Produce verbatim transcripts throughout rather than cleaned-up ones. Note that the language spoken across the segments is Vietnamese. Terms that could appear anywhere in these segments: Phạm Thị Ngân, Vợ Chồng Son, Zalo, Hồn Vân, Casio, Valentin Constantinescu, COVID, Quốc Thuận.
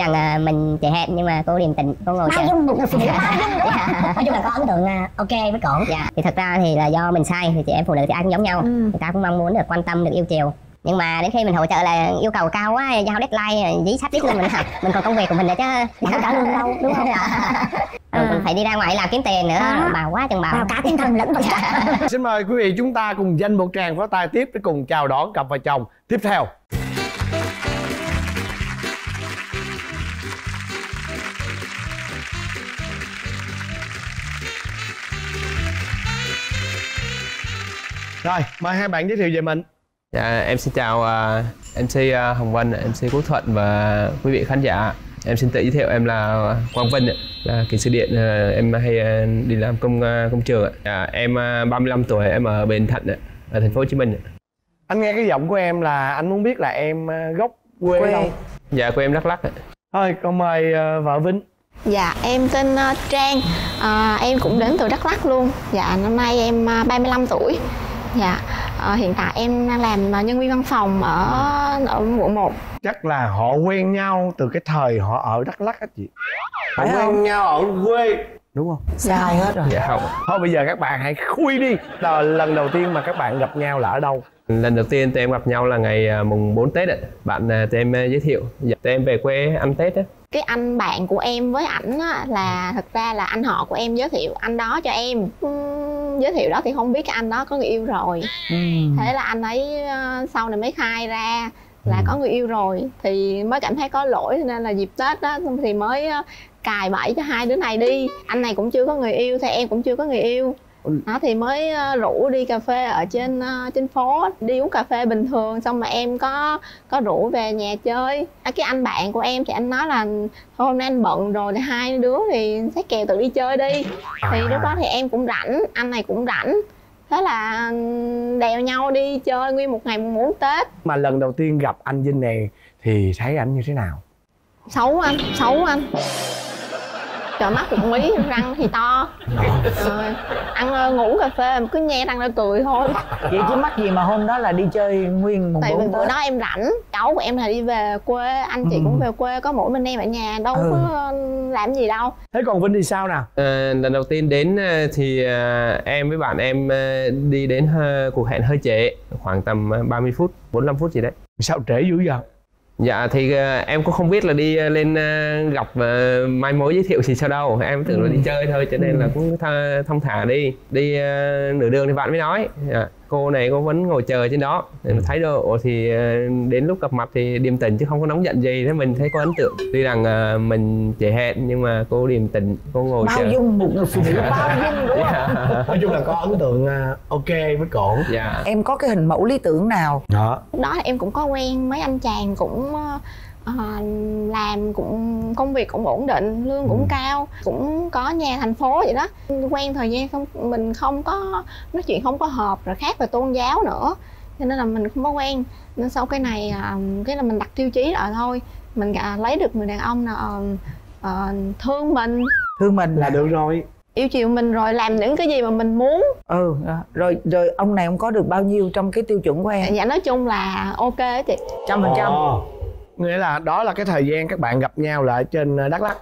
rằng mình chạy hẹp nhưng mà cô điềm tĩnh, cô ngồi bao dung một người phụ nữ bao dung đúng không? Nói chung là có ấn tượng ok với cổ. Dạ. Thì thật ra thì là do mình sai, thì chị em phụ nữ thì ai cũng giống nhau, ừ. Người ta cũng mong muốn được quan tâm, được yêu chiều. Nhưng mà đến khi mình hỗ trợ là yêu cầu cao quá, giao deadline, dí sách biết luôn mình học, mình còn công việc của mình nữa chứ. Không trả lương đâu, đúng không? À. Mình phải đi ra ngoài làm kiếm tiền nữa, à. Bào quá chừng bào. Bào cả tinh thần lẫn vật chất. Xin mời quý vị chúng ta cùng dành một tràng pháo tay tiếp để cùng chào đón cặp vợ chồng tiếp theo. Rồi, mời hai bạn giới thiệu về mình. Dạ, em xin chào uh, em xê uh, Hồng Vân, em xê Quốc Thuận và quý vị khán giả. Em xin tự giới thiệu em là Quang Vân, là kỹ sư điện, uh, em hay uh, đi làm công uh, công trường. Uh. Dạ, em uh, ba mươi lăm tuổi, em ở Bình Thạnh, uh, ở thành phố Hồ Chí Minh. Uh. Anh nghe cái giọng của em là anh muốn biết là em uh, gốc quê, quê đâu? Dạ, quê em Đắk Lắk. Uh. Thôi, con mời uh, vợ Vinh. Dạ, em tên uh, Trang, uh, em cũng đến từ Đắk Lắk luôn. Dạ, năm nay em uh, ba mươi lăm tuổi. Dạ, ờ, hiện tại em đang làm nhân viên văn phòng ở, ở quận một. Chắc là họ quen nhau từ cái thời họ ở Đắk Lắk á chị. Phải quen không? Nhau ở quê. Đúng không? Sai hết rồi. Dạ không. Thôi bây giờ các bạn hãy khui đi. Là lần đầu tiên mà các bạn gặp nhau là ở đâu? Lần đầu tiên tụi em gặp nhau là ngày mùng bốn Tết ạ. Bạn tụi em giới thiệu. Dạ, tụi em về quê ăn Tết á. Cái anh bạn của em với ảnh á, là thật ra là anh họ của em giới thiệu anh đó cho em. Giới thiệu đó thì không biết cái anh đó có người yêu rồi, ừ. Thế là anh ấy sau này mới khai ra là ừ. có người yêu rồi thì mới cảm thấy có lỗi, nên là dịp Tết đó thì mới cài bẫy cho hai đứa này đi. Anh này cũng chưa có người yêu thì em cũng chưa có người yêu đó, thì mới rủ đi cà phê ở trên trên phố, đi uống cà phê bình thường, xong mà em có có rủ về nhà chơi. Cái anh bạn của em thì anh nói là thôi hôm nay anh bận rồi thì hai đứa thì xách kèo tự đi chơi đi. Thì lúc đó thì em cũng rảnh, anh này cũng rảnh, thế là đèo nhau đi chơi nguyên một ngày mùng bốn Tết. Mà lần đầu tiên gặp anh Vinh này thì thấy anh như thế nào? Xấu anh, xấu anh. Trời, mắt cũng mí, răng thì to. Rồi, ăn ngủ cà phê cứ nhe răng ra cười thôi. Vậy chứ mắc gì mà hôm đó là đi chơi nguyên mùng bốn. Tại vì bữa đó em rảnh, cháu của em là đi về quê, anh chị ừ. cũng về quê, có mỗi mình em ở nhà, đâu ừ. có làm gì đâu. Thế còn Vinh thì sao nào? À, lần đầu tiên đến thì em với bạn em đi đến cuộc hẹn hơi trễ, khoảng tầm ba mươi phút, bốn mươi lăm phút gì đấy. Sao trễ dữ vậy? Dạ thì uh, em cũng không biết là đi uh, lên uh, gặp uh, mai mối giới thiệu gì sao đâu. Em tưởng là đi chơi thôi, cho nên là cũng tha, thông thả đi. Đi uh, nửa đường thì bạn mới nói dạ, cô này cô vẫn ngồi chờ trên đó. Thái độ thì uh, đến lúc gặp mặt thì điềm tĩnh chứ không có nóng giận gì. Thế mình thấy có ấn tượng. Tuy rằng uh, mình trễ hẹn nhưng mà cô điềm tĩnh, cô ngồi bao chờ. Bao dung một người phụ nữ, bao dung đúng không? Yeah. Nói chung là có ấn tượng uh, ok với cổ. Yeah. Em có cái hình mẫu lý tưởng nào? Đó, đó em cũng có quen mấy anh chàng cũng... À, làm cũng công việc cũng ổn định, lương cũng ừ. cao, cũng có nhà thành phố vậy đó. Quen thời gian không, mình không có nói chuyện không có hợp, rồi khác về tôn giáo nữa, cho nên là mình không có quen. Nên sau cái này cái là mình đặt tiêu chí rồi thôi, mình lấy được người đàn ông nào à, thương mình, thương mình là được rồi, yêu chiều mình rồi, làm những cái gì mà mình muốn. Ừ rồi rồi ông này ông có được bao nhiêu trong cái tiêu chuẩn của em? Dạ nói chung là ok á chị, trăm phần trăm. Nghĩa là đó là cái thời gian các bạn gặp nhau là ở trên Đắk Lắk.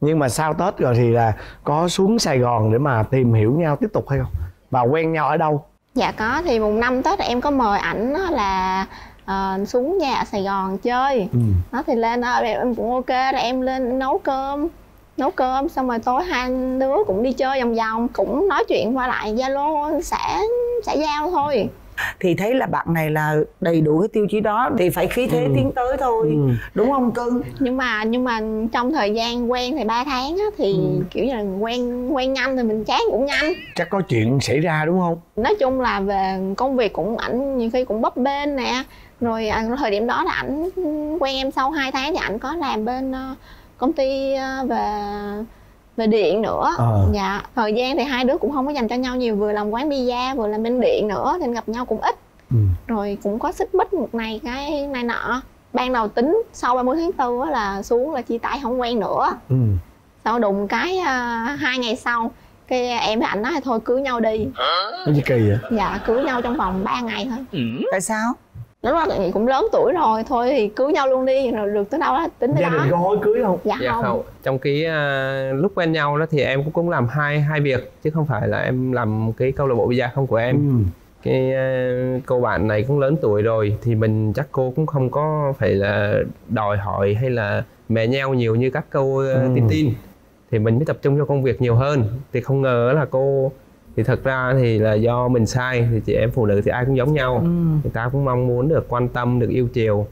Nhưng mà sau Tết rồi thì là có xuống Sài Gòn để mà tìm hiểu nhau tiếp tục hay không? Và quen nhau ở đâu? Dạ có, thì mùng năm Tết em có mời ảnh là uh, xuống nhà ở Sài Gòn chơi. Ừ. Đó thì lên đó, em cũng ok, rồi em lên nấu cơm. Nấu cơm xong rồi tối hai đứa cũng đi chơi vòng vòng. Cũng nói chuyện qua lại Zalo, xã, xã giao thôi. Thì thấy là bạn này là đầy đủ cái tiêu chí đó thì phải khí thế ừ. tiến tới thôi, ừ. đúng không cưng? Nhưng mà nhưng mà trong thời gian quen thì ba tháng á, thì ừ. kiểu như là quen quen nhanh thì mình chán cũng nhanh. Chắc có chuyện xảy ra đúng không? Nói chung là về công việc cũng ảnh nhiều khi cũng bấp bênh nè. Rồi à, thời điểm đó là ảnh quen em sau hai tháng thì ảnh có làm bên uh, công ty uh, về về điện nữa. Ờ. Dạ, thời gian thì hai đứa cũng không có dành cho nhau nhiều, vừa làm quán pizza vừa làm bên điện nữa nên gặp nhau cũng ít. Ừ. Rồi cũng có xích mích một này cái này nọ. Ban đầu tính sau ba mươi tháng tư á là xuống là chia tay không quen nữa. Ừ. Sau đùng cái uh, hai ngày sau cái em với ảnh nói thôi cưới nhau đi. Cái gì kỳ vậy? Dạ, cưới nhau trong vòng ba ngày thôi. Ừ. Tại sao? Nói ra thì cũng lớn tuổi rồi, thôi thì cưới nhau luôn đi, rồi được tới đâu đó tính tới đó. Gia đình có hối cưới không? Dạ, dạ không. không. Trong cái uh, lúc quen nhau đó thì em cũng cũng làm hai hai việc, chứ không phải là em làm cái câu lạc bộ bida không của em. Ừ. Cái uh, cô bạn này cũng lớn tuổi rồi thì mình chắc cô cũng không có phải là đòi hỏi hay là mè nheo nhiều như các cô uh, ừ. tin tin. Thì mình mới tập trung cho công việc nhiều hơn. Thì không ngờ là cô, thì thật ra thì là do mình sai, thì chị em phụ nữ thì ai cũng giống nhau, người ừ. ta cũng mong muốn được quan tâm, được yêu chiều.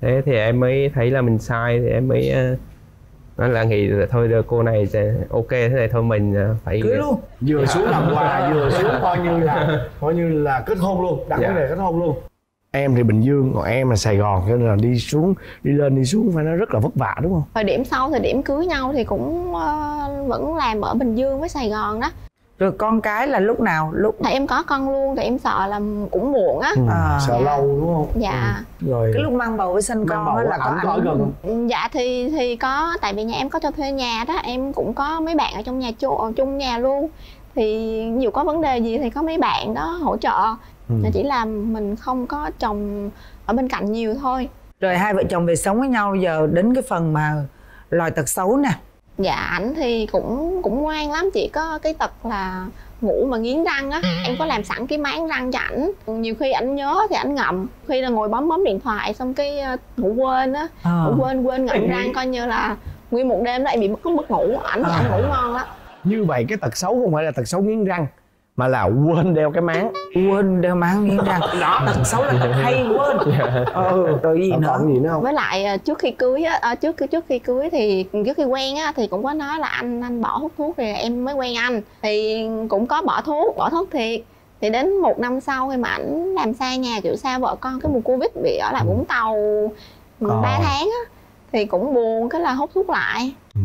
Thế thì em mới thấy là mình sai, thì em mới nói là nghĩ là thôi được, cô này ok, thế này thôi mình phải cưới luôn. Vừa xuống làm quà, vừa xuống coi như là coi như là kết hôn luôn, đặt vấn dạ. đề kết hôn luôn. Em thì Bình Dương, còn em là Sài Gòn, cho nên là đi xuống, đi lên đi xuống phải nó rất là vất vả đúng không? Thời điểm sau, thời điểm cưới nhau thì cũng uh, vẫn làm ở Bình Dương với Sài Gòn đó. Rồi con cái là lúc nào? Lúc thì em có con luôn, thì em sợ là cũng muộn á. Ừ, à, sợ dạ. lâu đúng không? Dạ. Ừ. Rồi cái lúc mang bầu với sinh con bầu là có ảnh gần. Dạ thì thì có, tại vì nhà em có cho thuê nhà đó, em cũng có mấy bạn ở trong nhà chung chung nhà luôn. Thì dù có vấn đề gì thì có mấy bạn đó hỗ trợ. Ừ. Chỉ là mình không có chồng ở bên cạnh nhiều thôi. Rồi hai vợ chồng về sống với nhau, giờ đến cái phần mà lòi tật xấu nè. Dạ, ảnh thì cũng cũng ngoan lắm, chỉ có cái tật là ngủ mà nghiến răng á. Em có làm sẵn cái máng răng cho ảnh. Nhiều khi ảnh nhớ thì ảnh ngậm, khi là ngồi bấm bấm điện thoại xong cái ngủ quên á, à. ngủ quên quên ngậm ừ. răng, coi như là nguyên một đêm lại bị mất mất ngủ. Ảnh thì à. ảnh ngủ ngon lắm. Như vậy cái tật xấu không phải là tật xấu nghiến răng, mà là quên đeo cái máng. Quên đeo máng nghiến răng. Đó, tật xấu là tật hay quên. Ừ, rồi gì nữa? Gì nữa không? Với lại trước khi cưới á, trước khi trước khi cưới thì trước khi quen á thì cũng có nói là anh anh bỏ hút thuốc thì em mới quen anh. Thì cũng có bỏ thuốc, bỏ thuốc thiệt. Thì đến một năm sau khi mà ảnh làm xa nhà, kiểu xa vợ con, cái mùa Covid bị ở lại Vũng Tàu ba tháng á, thì cũng buồn, cái là hút thuốc lại. Ừ.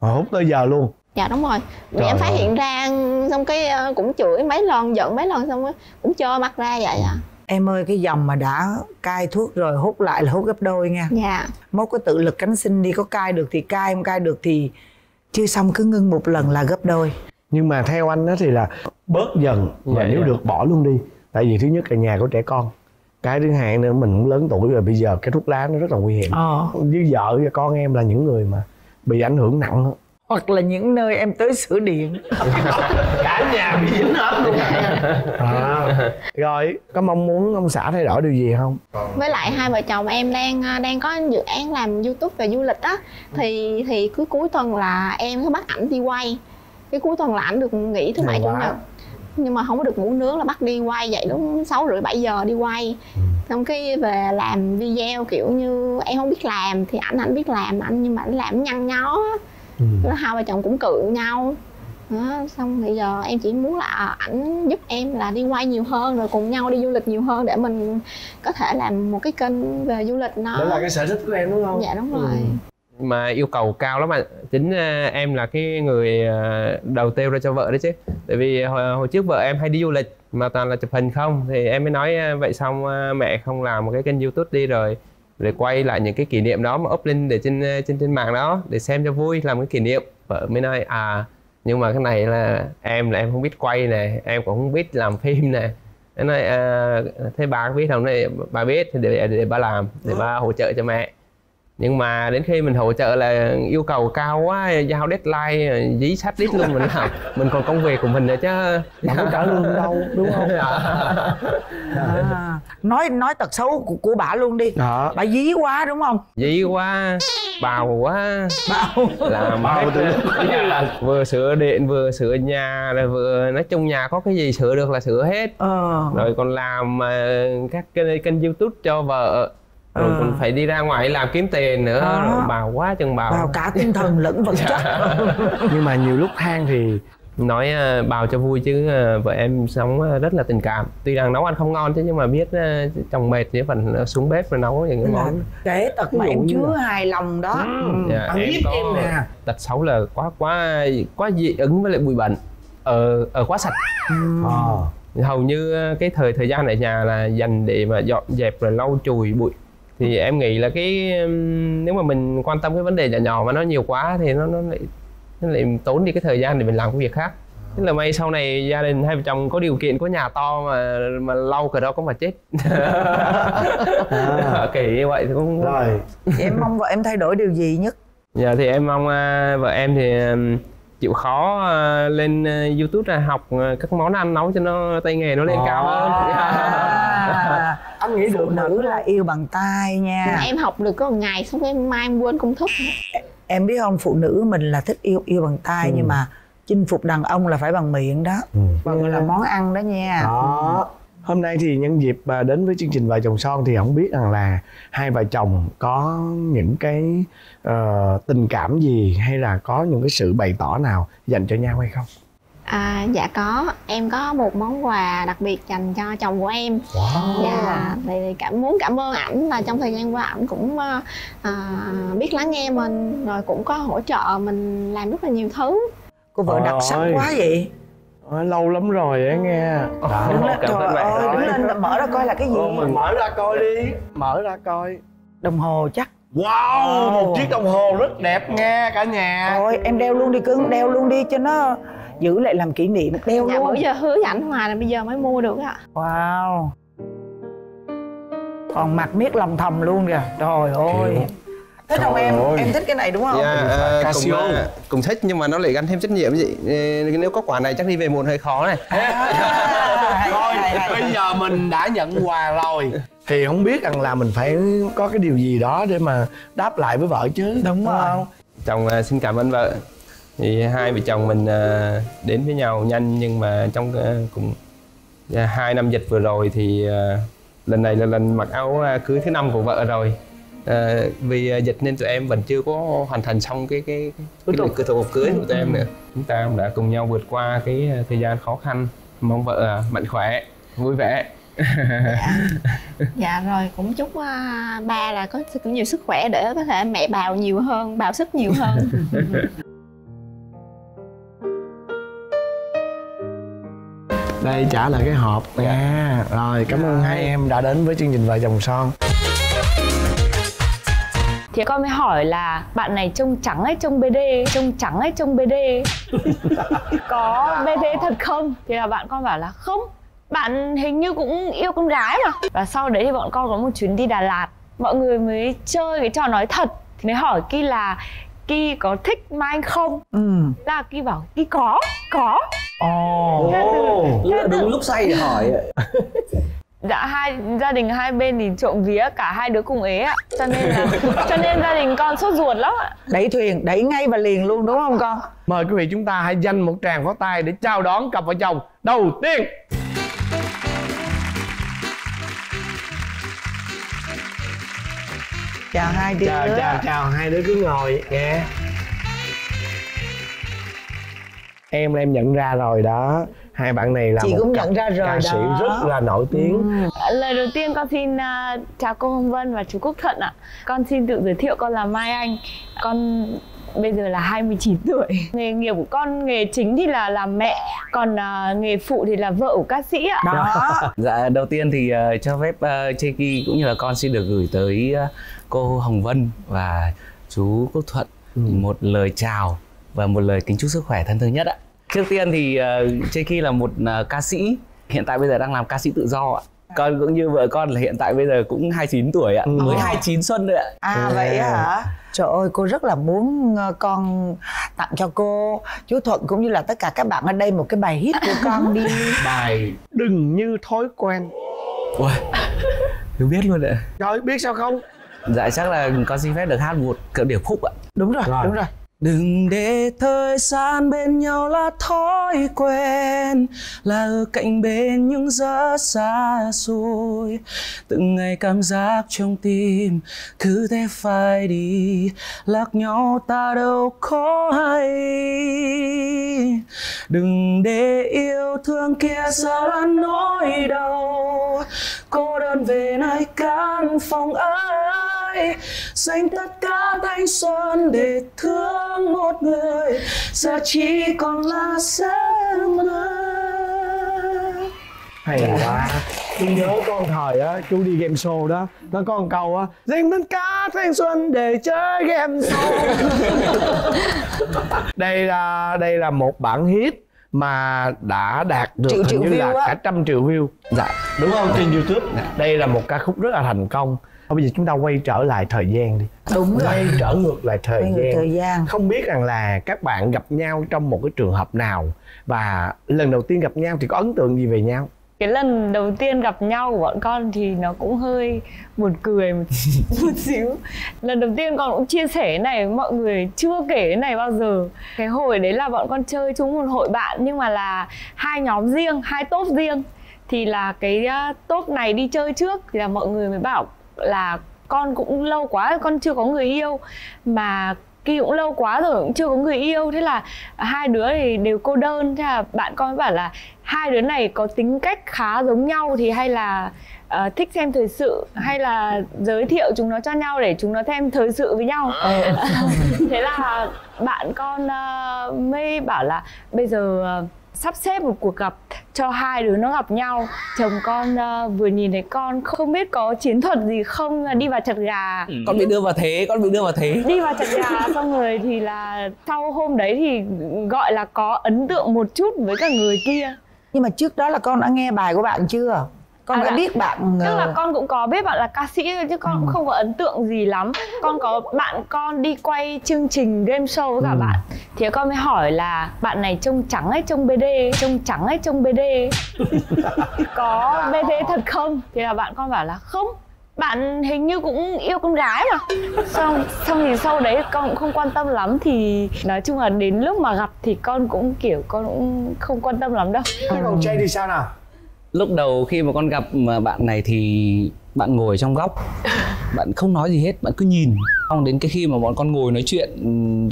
Hút tới giờ luôn. Dạ đúng rồi. Trời em phát ơi. hiện ra xong cái cũng chửi mấy lần, giận mấy lần, xong cũng trơ mặt ra vậy à. Em ơi, cái dòng mà đã cai thuốc rồi hút lại là hút gấp đôi nha. Dạ. Mốt có tự lực cánh sinh đi, có cai được thì cai, không cai được thì chưa xong cứ ngưng một lần là gấp đôi. Nhưng mà theo anh đó thì là bớt dần, và dạ, nếu dạ. được bỏ luôn đi. Tại vì thứ nhất là nhà có trẻ con, cái thứ hai nữa mình cũng lớn tuổi rồi, bây giờ cái thuốc lá nó rất là nguy hiểm. Ờ. Với vợ và con em là những người mà bị ảnh hưởng nặng hơn. Hoặc là những nơi em tới sửa điện cả nhà bị dính hết luôn. À, rồi có mong muốn ông xã thay đổi điều gì không? Với lại hai vợ chồng em đang đang có dự án làm YouTube về du lịch á, thì thì cứ cuối tuần là em cứ bắt ảnh đi quay, cái cuối tuần là ảnh được nghỉ thứ bảy chủ nhật, nhưng mà không có được ngủ nướng, là bắt đi quay vậy đúng sáu rưỡi bảy giờ đi quay. Xong khi về làm video kiểu như em không biết làm thì ảnh ảnh biết làm ảnh, nhưng mà ảnh làm nhăn nhó. Ừ. Hai vợ chồng cũng cự nhau đó, xong bây giờ em chỉ muốn là ảnh giúp em là đi quay nhiều hơn, rồi cùng nhau đi du lịch nhiều hơn, để mình có thể làm một cái kênh về du lịch. Nó đó là cái sở thích của em đúng không? Dạ đúng rồi. Ừ. Mà yêu cầu cao lắm ạ. Chính em là cái người đầu tiêu ra cho vợ đấy chứ. Tại vì hồi, hồi trước vợ em hay đi du lịch mà toàn là chụp hình không. Thì em mới nói vậy xong mẹ không làm một cái kênh YouTube đi rồi để quay lại những cái kỷ niệm đó mà up lên để trên trên trên mạng đó để xem cho vui, làm cái kỷ niệm. Vợ mới nói à, nhưng mà cái này là em là em không biết quay nè, em cũng không biết làm phim nè. Nó nói à, thế bà biết không? Này bà biết thì để, để bà làm, để bà hỗ trợ cho mẹ. Nhưng mà đến khi mình hỗ trợ là yêu cầu cao quá, giao deadline, dí sách đít luôn, mình học mình còn công việc của mình nữa chứ không có trả lương đâu đúng không? À, nói nói tật xấu của, của bà luôn đi. Đó. Bà dí quá đúng không? Dí quá, bào quá, bào là bào từ là vừa sửa điện vừa sửa nhà, rồi vừa nói chung nhà có cái gì sửa được là sửa hết. Ờ. Rồi còn làm các kênh, kênh YouTube cho vợ. Rồi à. Còn phải đi ra ngoài làm kiếm tiền nữa, à. Rồi bào quá chừng bào. Bào cả tinh thần lẫn vật chất. Nhưng mà nhiều lúc than thì nói bào cho vui chứ vợ em sống rất là tình cảm. Tuy rằng nấu ăn không ngon chứ, nhưng mà biết chồng mệt thì phần xuống bếp và nấu những cái món. Cái tật mà em chứa hài lòng đó. Ừ. Dạ, em biết em nè. Tật xấu là quá quá quá dị ứng với lại bụi bẩn. Ờ, ở quá sạch. Ừ. À. Hầu như cái thời thời gian ở nhà là dành để mà dọn dẹp rồi lau chùi bụi. Thì em nghĩ là cái nếu mà mình quan tâm cái vấn đề nhỏ nhỏ mà nó nhiều quá thì nó nó lại, nó lại tốn đi cái thời gian để mình làm cái việc khác. Thế là may sau này gia đình hai vợ chồng có điều kiện, có nhà to mà mà lau cờ đó có mà chết. À, kỳ như vậy thì cũng rồi. Em mong vợ em thay đổi điều gì nhất? Dạ thì em mong vợ em thì chịu khó lên YouTube học các món ăn nấu cho nó tay nghề nó lên à. Cao hơn. À. Anh nghĩ được nữ là yêu bằng tay nha. Em học được có một ngày xong cái mai em quên công thức. Em biết không, phụ nữ mình là thích yêu yêu bằng tay, ừ. nhưng mà chinh phục đàn ông là phải bằng miệng đó, ừ. bằng yeah. là món ăn đó nha. Đó. Hôm nay thì nhân dịp đến với chương trình Vợ Chồng Son thì không biết rằng là hai vợ chồng có những cái uh, tình cảm gì hay là có những cái sự bày tỏ nào dành cho nhau hay không? À, dạ có, em có một món quà đặc biệt dành cho chồng của em. Wow. Dạ, thì cảm muốn cảm ơn ảnh là trong thời gian qua ảnh cũng à, biết lắng nghe mình, rồi cũng có hỗ trợ mình làm rất là nhiều thứ. Cô vợ đặc sắc quá vậy. Lâu lắm rồi á nghe. Đúng là, trời ơi, đứng lên mở ra coi là cái gì. Mở ra coi đi, mở ra coi. Đồng hồ chắc. Wow, một chiếc đồng hồ rất đẹp nghe cả nhà. Thôi em đeo luôn đi cưng, đeo luôn đi cho nó giữ lại làm kỷ niệm. Đeo luôn. Bữa giờ hứa với ảnh hoài là bây giờ mới mua được ạ. Wow. Còn mặc miết lòng thầm luôn kìa. Trời ơi. Thích không em? Ơi. Em thích cái này đúng không? Yeah, uh, Casio cũng, cũng thích nhưng mà nó lại gắn thêm trách nhiệm vậy. Nếu có quả này chắc đi về muộn hơi khó này. À, à, rồi, bây giờ mình đã nhận quà rồi thì không biết rằng là mình phải có cái điều gì đó để mà đáp lại với vợ chứ. Đúng, đúng rồi. Không? Chồng uh, xin cảm ơn vợ. Thì hai vợ chồng mình uh, đến với nhau nhanh nhưng mà trong uh, cũng uh, hai năm dịch vừa rồi thì uh, lần này là lần mặc áo uh, cưới thứ năm của vợ rồi. À, vì dịch nên tụi em vẫn chưa có hoàn thành xong cái cái cái cái thủ tục cưới của tụi em nữa. Chúng ta đã cùng nhau vượt qua cái thời gian khó khăn. Mong vợ mạnh khỏe, vui vẻ. Dạ, dạ rồi cũng chúc uh, ba là có nhiều sức khỏe để có thể mẹ bào nhiều hơn, bào sức nhiều hơn. Đây trả lời cái hộp nha. Yeah. Rồi cảm ơn hai em đã đến với chương trình Vợ Chồng Son. Thì con mới hỏi là bạn này trông trắng ấy, trông bê đê, trông trắng ấy, trông bê đê. Có bê đê thật không? Thì là bạn con bảo là không, bạn hình như cũng yêu con gái mà. Và sau đấy thì bọn con có một chuyến đi Đà Lạt. Mọi người mới chơi cái trò nói thật. Thì mới hỏi Ki là Ki có thích Mai Anh không? Ừ. Là Ki bảo Ki có, có. Ồ, oh. Là đúng lúc say để hỏi. Dạ hai gia đình hai bên thì trộm vía cả hai đứa cùng ế ạ, cho nên là cho nên gia đình con sốt ruột lắm ạ. Đẩy thuyền đẩy ngay và liền luôn đúng không con? Mời quý vị chúng ta hãy dành một tràng pháo tay để chào đón cặp vợ chồng đầu tiên. Chào hai đứa. Chào chào, chào hai đứa cứ ngồi nghe. Em em nhận ra rồi đó. Hai bạn này là chị một cũng nhận ra rồi ca sĩ đó. Rất là nổi tiếng. Ừ. Lời đầu tiên con xin uh, chào cô Hồn Vân và chú Quốc Thuận ạ. Con xin tự giới thiệu con là Mai Anh. Con bây giờ là hai mươi chín tuổi. Nghề nghiệp của con, nghề chính thì là làm mẹ. Còn uh, nghề phụ thì là vợ của ca sĩ ạ. Đó. Dạ đầu tiên thì uh, cho phép uh, Chê Ki cũng như là con xin được gửi tới uh, cô Hồng Vân và chú Quốc Thuận. Ừ. Một lời chào và một lời kính chúc sức khỏe thân thương nhất ạ. Trước tiên thì uh, Chê Ki là một uh, ca sĩ. Hiện tại bây giờ đang làm ca sĩ tự do ạ. Con cũng như vợ con là hiện tại bây giờ cũng hai mươi chín tuổi ạ. Ừ. Mới hai mươi chín xuân nữa ạ. À ừ. Vậy hả? Trời ơi cô rất là muốn con tặng cho cô, chú Thuận cũng như là tất cả các bạn ở đây một cái bài hit của con đi. Bài Đừng Như Thói Quen. Ui, hiểu biết luôn ạ. Trời biết sao không? Dạ chắc là con xin phép được hát một kiểu điệp khúc ạ. Đúng rồi, rồi. Đúng rồi. Đừng để thời gian bên nhau là thói quen, là ở cạnh bên những giấc xa xôi. Từng ngày cảm giác trong tim cứ thế phải đi, lạc nhau ta đâu có hay. Đừng để yêu thương kia giờ là nỗi đau, cô đơn về nơi căn phòng ấy. Dành tất cả thanh xuân để thương một người, giờ chỉ còn là giấc mơ. Hay quá. Tôi nhớ con thời á, chú đi game show đó, nó có một câu á, dành tất cả thanh xuân để chơi game show. Đây là đây là một bản hit mà đã đạt được triệu, hình triệu như là á. cả trăm triệu view. Dạ. Đúng không? Trên YouTube. Dạ. Đây là một ca khúc rất là thành công. Thôi bây giờ chúng ta quay trở lại thời gian đi. Đúng rồi. Quay trở ngược lại thời gian. thời gian Không biết rằng là các bạn gặp nhau trong một cái trường hợp nào, và lần đầu tiên gặp nhau thì có ấn tượng gì về nhau? Cái lần đầu tiên gặp nhau của bọn con thì nó cũng hơi buồn cười một, một xíu. Lần đầu tiên con cũng chia sẻ cái này với mọi người, chưa kể cái này bao giờ. Cái hồi đấy là bọn con chơi chung một hội bạn, nhưng mà là hai nhóm riêng, hai top riêng. Thì là cái top này đi chơi trước thì là mọi người mới bảo là con cũng lâu quá, con chưa có người yêu. Mà Kỳ cũng lâu quá rồi, cũng chưa có người yêu. Thế là hai đứa thì đều cô đơn. Thế là bạn con mới bảo là hai đứa này có tính cách khá giống nhau, thì hay là uh, thích xem thời sự, hay là giới thiệu chúng nó cho nhau để chúng nó xem thời sự với nhau. Ừ. Thế là bạn con uh, mới bảo là bây giờ uh, sắp xếp một cuộc gặp cho hai đứa nó gặp nhau. Chồng con uh, vừa nhìn thấy con không biết có chiến thuật gì không, đi vào chặt gà. Ừ. Con bị đưa vào thế, con bị đưa vào thế. Đi vào chặt gà xong rồi thì là sau hôm đấy thì gọi là có ấn tượng một chút với cả người kia. Nhưng mà trước đó là con đã nghe bài của bạn chưa? Con à đã là, biết bạn... Tức là con cũng có biết bạn là ca sĩ chứ con ừ. cũng không có ấn tượng gì lắm. Con có bạn con đi quay chương trình game show với cả ừ. bạn. Thì con mới hỏi là bạn này trông trắng ấy, trông bê đê, trông trắng ấy, trông bê đê có bê đê thật không? Thì là bạn con bảo là không, bạn hình như cũng yêu con gái mà. Xong, xong thì sau đấy con cũng không quan tâm lắm. Thì nói chung là đến lúc mà gặp thì con cũng kiểu con cũng không quan tâm lắm đâu. Cái vòng chơi thì sao nào? Lúc đầu khi mà con gặp bạn này thì bạn ngồi trong góc, bạn không nói gì hết, bạn cứ nhìn. Xong đến cái khi mà bọn con ngồi nói chuyện,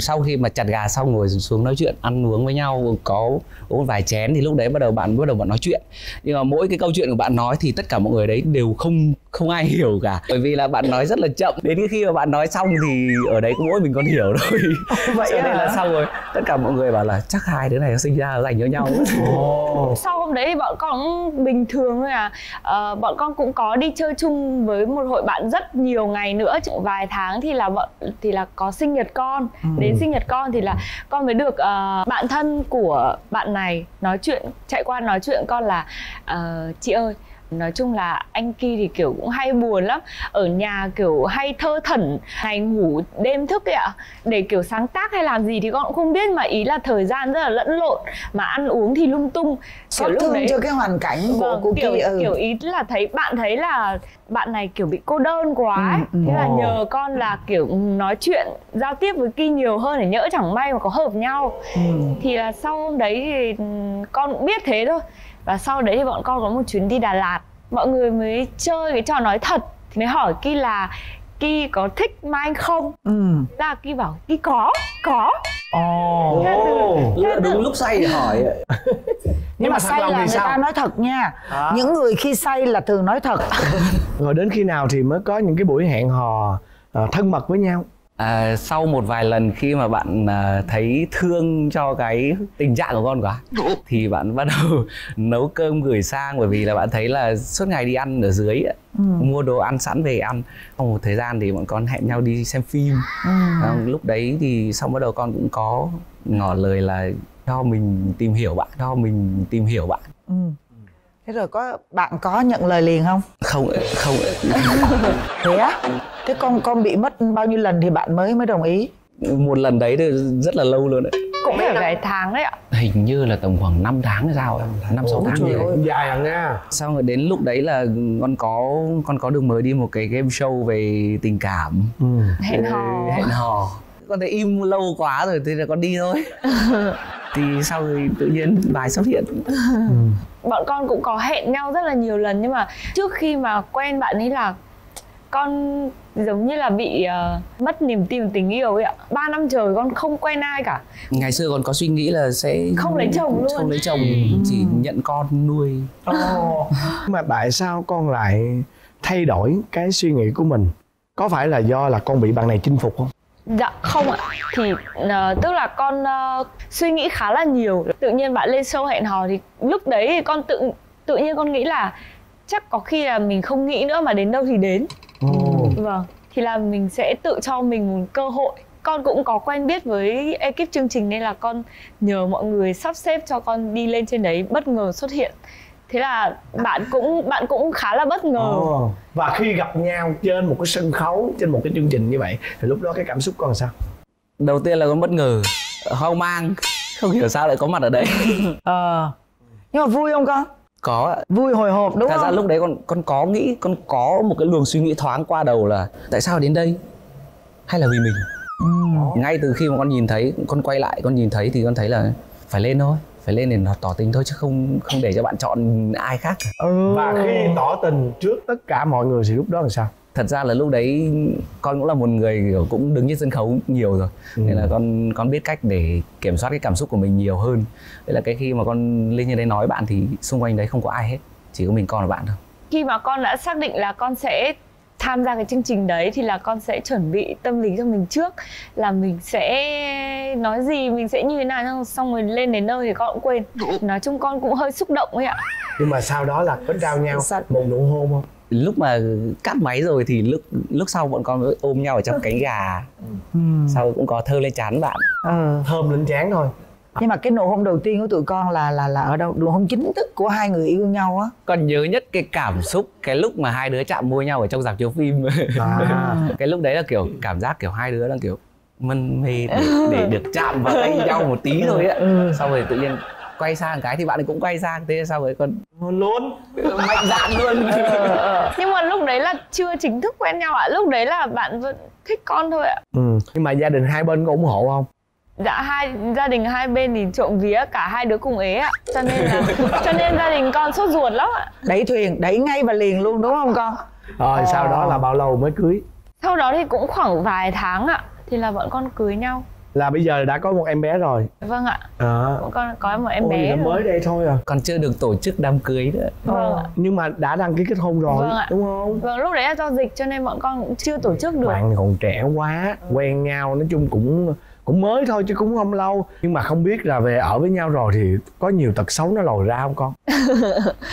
sau khi mà chặt gà xong ngồi xuống nói chuyện, ăn uống với nhau, có uống vài chén thì lúc đấy bắt đầu bạn bắt đầu bạn nói chuyện. Nhưng mà mỗi cái câu chuyện của bạn nói thì tất cả mọi người đấy đều không không ai hiểu cả, bởi vì là bạn nói rất là chậm. Đến cái khi mà bạn nói xong thì ở đấy có mỗi mình con hiểu thôi. Vậy cho nên là xong rồi tất cả mọi người bảo là chắc hai đứa này nó sinh ra dành cho nhau. Oh. Sau hôm đấy thì bọn con cũng bình thường thôi à. À, bọn con cũng có đi chơi chung với một hội bạn rất nhiều ngày nữa, vài tháng thì là Bọn, thì là có sinh nhật con. Ừ. Đến sinh nhật con thì là con mới được uh, bạn thân của bạn này nói chuyện, chạy qua nói chuyện con là uh, chị ơi, nói chung là anh Ki thì kiểu cũng hay buồn lắm, ở nhà kiểu hay thơ thẩn, hay ngủ đêm thức ấy ạ. Để kiểu sáng tác hay làm gì thì con cũng không biết, mà ý là thời gian rất là lẫn lộn, mà ăn uống thì lung tung. Xót thương đấy, cho cái hoàn cảnh của cô Ki. Kiểu ý là thấy bạn thấy là bạn này kiểu bị cô đơn quá ấy. Ừ, thế là nhờ con là kiểu nói chuyện, giao tiếp với Ki nhiều hơn để nhỡ chẳng may mà có hợp nhau. Ừ. Thì là sau hôm đấy thì con cũng biết thế thôi. Và sau đấy thì bọn con có một chuyến đi Đà Lạt. Mọi người mới chơi cái trò nói thật, mới hỏi Ki là Ki có thích Mai Anh không? Ừ. Là Ki bảo Ki có, có. Ồ, oh. từ, từ... đúng lúc say để hỏi. Nhưng, Nhưng mà, mà say là người sao? Ta nói thật nha. À. Những người khi say là thường nói thật. Rồi đến khi nào thì mới có những cái buổi hẹn hò uh, thân mật với nhau? À, sau một vài lần khi mà bạn à, thấy thương cho cái tình trạng của con quá thì bạn bắt đầu nấu cơm gửi sang, bởi vì là bạn thấy là suốt ngày đi ăn ở dưới ấy. Ừ. Mua đồ ăn sẵn về ăn. Sau một thời gian thì bọn con hẹn nhau đi xem phim. Ừ. À, lúc đấy thì xong bắt đầu con cũng có ngỏ lời là cho mình tìm hiểu bạn, cho mình tìm hiểu bạn. Ừ. Thế rồi có bạn có nhận lời liền không? Không, không. Thế á? Thế con con bị mất bao nhiêu lần thì bạn mới mới đồng ý? Một lần đấy thì rất là lâu luôn đấy. Cũng phải vài tháng đấy ạ. Hình như là tầm khoảng năm tháng hay sao ạ? năm sáu tháng gì đấy. Dài à nha. Xong rồi đến lúc đấy là con có con có được mời đi một cái game show về tình cảm. Ừ. Hẹn hò. Hẹn hò. Con thấy im lâu quá rồi thì là con đi thôi. Thì sau rồi tự nhiên bài xuất hiện. Ừ. Bọn con cũng có hẹn nhau rất là nhiều lần, nhưng mà trước khi mà quen bạn ấy là con giống như là bị uh, mất niềm tin tình yêu ấy ạ. Ba năm trời con không quen ai cả. Ngày xưa còn có suy nghĩ là sẽ không lấy chồng luôn, không lấy chồng. Ừ. Chỉ nhận con nuôi. Oh. Mà tại sao con lại thay đổi cái suy nghĩ của mình? Có phải là do là con bị bạn này chinh phục không? Dạ không ạ. Thì uh, tức là con uh, suy nghĩ khá là nhiều. Tự nhiên bạn lên show hẹn hò thì lúc đấy thì con tự tự nhiên con nghĩ là chắc có khi là mình không nghĩ nữa mà đến đâu thì đến. Oh. Vâng, thì là mình sẽ tự cho mình một cơ hội. con cũng có quen biết với ekip chương trình nên là con nhờ mọi người sắp xếp cho con đi lên trên đấy, bất ngờ xuất hiện. Thế là bạn cũng bạn cũng khá là bất ngờ. Oh, và khi gặp nhau trên một cái sân khấu, trên một cái chương trình như vậy thì lúc đó cái cảm xúc con là sao? Đầu tiên là con bất ngờ, hoang mang, không hiểu sao lại có mặt ở đấy. Ờ. À, nhưng mà vui không con? Có. Vui, hồi hộp đúng không? Thật ra lúc đấy con con có nghĩ, con có một cái luồng suy nghĩ thoáng qua đầu là tại sao đến đây? Hay là vì mình? Ừ. Ngay từ khi mà con nhìn thấy, con quay lại, con nhìn thấy thì con thấy là phải lên thôi. Phải lên để nó tỏ tình thôi chứ không không để cho bạn chọn ai khác. Ừ. Và khi tỏ tình trước tất cả mọi người thì lúc đó là sao? Thật ra là lúc đấy con cũng là một người cũng đứng trên sân khấu nhiều rồi. Ừ. Nên là con con biết cách để kiểm soát cái cảm xúc của mình nhiều hơn. Đấy là cái khi mà con lên như đấy nói bạn thì xung quanh đấy không có ai hết, chỉ có mình con và bạn thôi. Khi mà con đã xác định là con sẽ tham gia cái chương trình đấy thì là con sẽ chuẩn bị tâm lý cho mình trước, là mình sẽ nói gì, mình sẽ như thế nào, xong rồi lên đến nơi thì con cũng quên. Nói chung con cũng hơi xúc động ấy ạ. Nhưng mà sau đó là có trao nhau một nụ hôn không? Lúc mà cắt máy rồi thì lúc lúc sau bọn con mới ôm nhau ở trong cánh gà. Ừ. Sau cũng có thơm lên trán bạn. Ừ. Thơm lên trán thôi. Nhưng mà cái nụ hôn đầu tiên của tụi con là là là ở đâu? Nụ hôn chính thức của hai người yêu nhau á. Còn nhớ nhất cái cảm xúc cái lúc mà hai đứa chạm môi nhau ở trong rạp chiếu phim. À. Cái lúc đấy là kiểu cảm giác kiểu hai đứa đang kiểu mân mê để, để được chạm vào tay nhau một tí rồi á. Ừ. Xong rồi tự nhiên quay sang cái thì bạn ấy cũng quay sang, thế sao ấy con luôn mạnh dạn luôn. Nhưng mà lúc đấy là chưa chính thức quen nhau ạ, à. Lúc đấy là bạn vẫn thích con thôi ạ. À. Ừ. Nhưng mà gia đình hai bên có ủng hộ không? Dạ hai gia đình hai bên thì trộm vía cả hai đứa cùng ế ạ, cho nên là cho nên gia đình con sốt ruột lắm ạ. Đẩy thuyền đẩy ngay và liền luôn đúng không con? Rồi à, sau đó là bao lâu mới cưới? Sau đó thì cũng khoảng vài tháng ạ, thì là bọn con cưới nhau. Là bây giờ đã có một em bé rồi. Vâng ạ. À. Bọn con có một em Ôi, bé mới rồi. Đây thôi à. Còn chưa được tổ chức đám cưới nữa. Vâng ạ. Nhưng mà đã đăng ký kết hôn rồi. Vâng ạ. Đúng không? Vâng, lúc đấy là do dịch cho nên bọn con cũng chưa tổ chức được. Bạn còn trẻ quá, quen nhau nói chung cũng cũng mới thôi chứ cũng không lâu, nhưng mà không biết là về ở với nhau rồi thì có nhiều tật xấu nó lòi ra không con?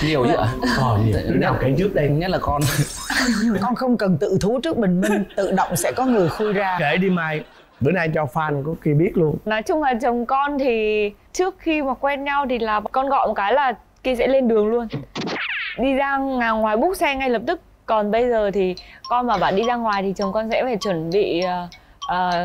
Nhiều chứ ạ. Ờ nhiều. Đứa nào kể trước đây, nhất là con. Con không cần tự thú trước bình minh, tự động sẽ có người khui ra. Kể đi Mai, bữa nay cho fan có khi biết luôn. Nói chung là chồng con thì trước khi mà quen nhau thì là con gọi một cái là kia sẽ lên đường luôn, đi ra ngoài búc xe ngay lập tức. Còn bây giờ thì con mà bạn đi ra ngoài thì chồng con sẽ phải chuẩn bị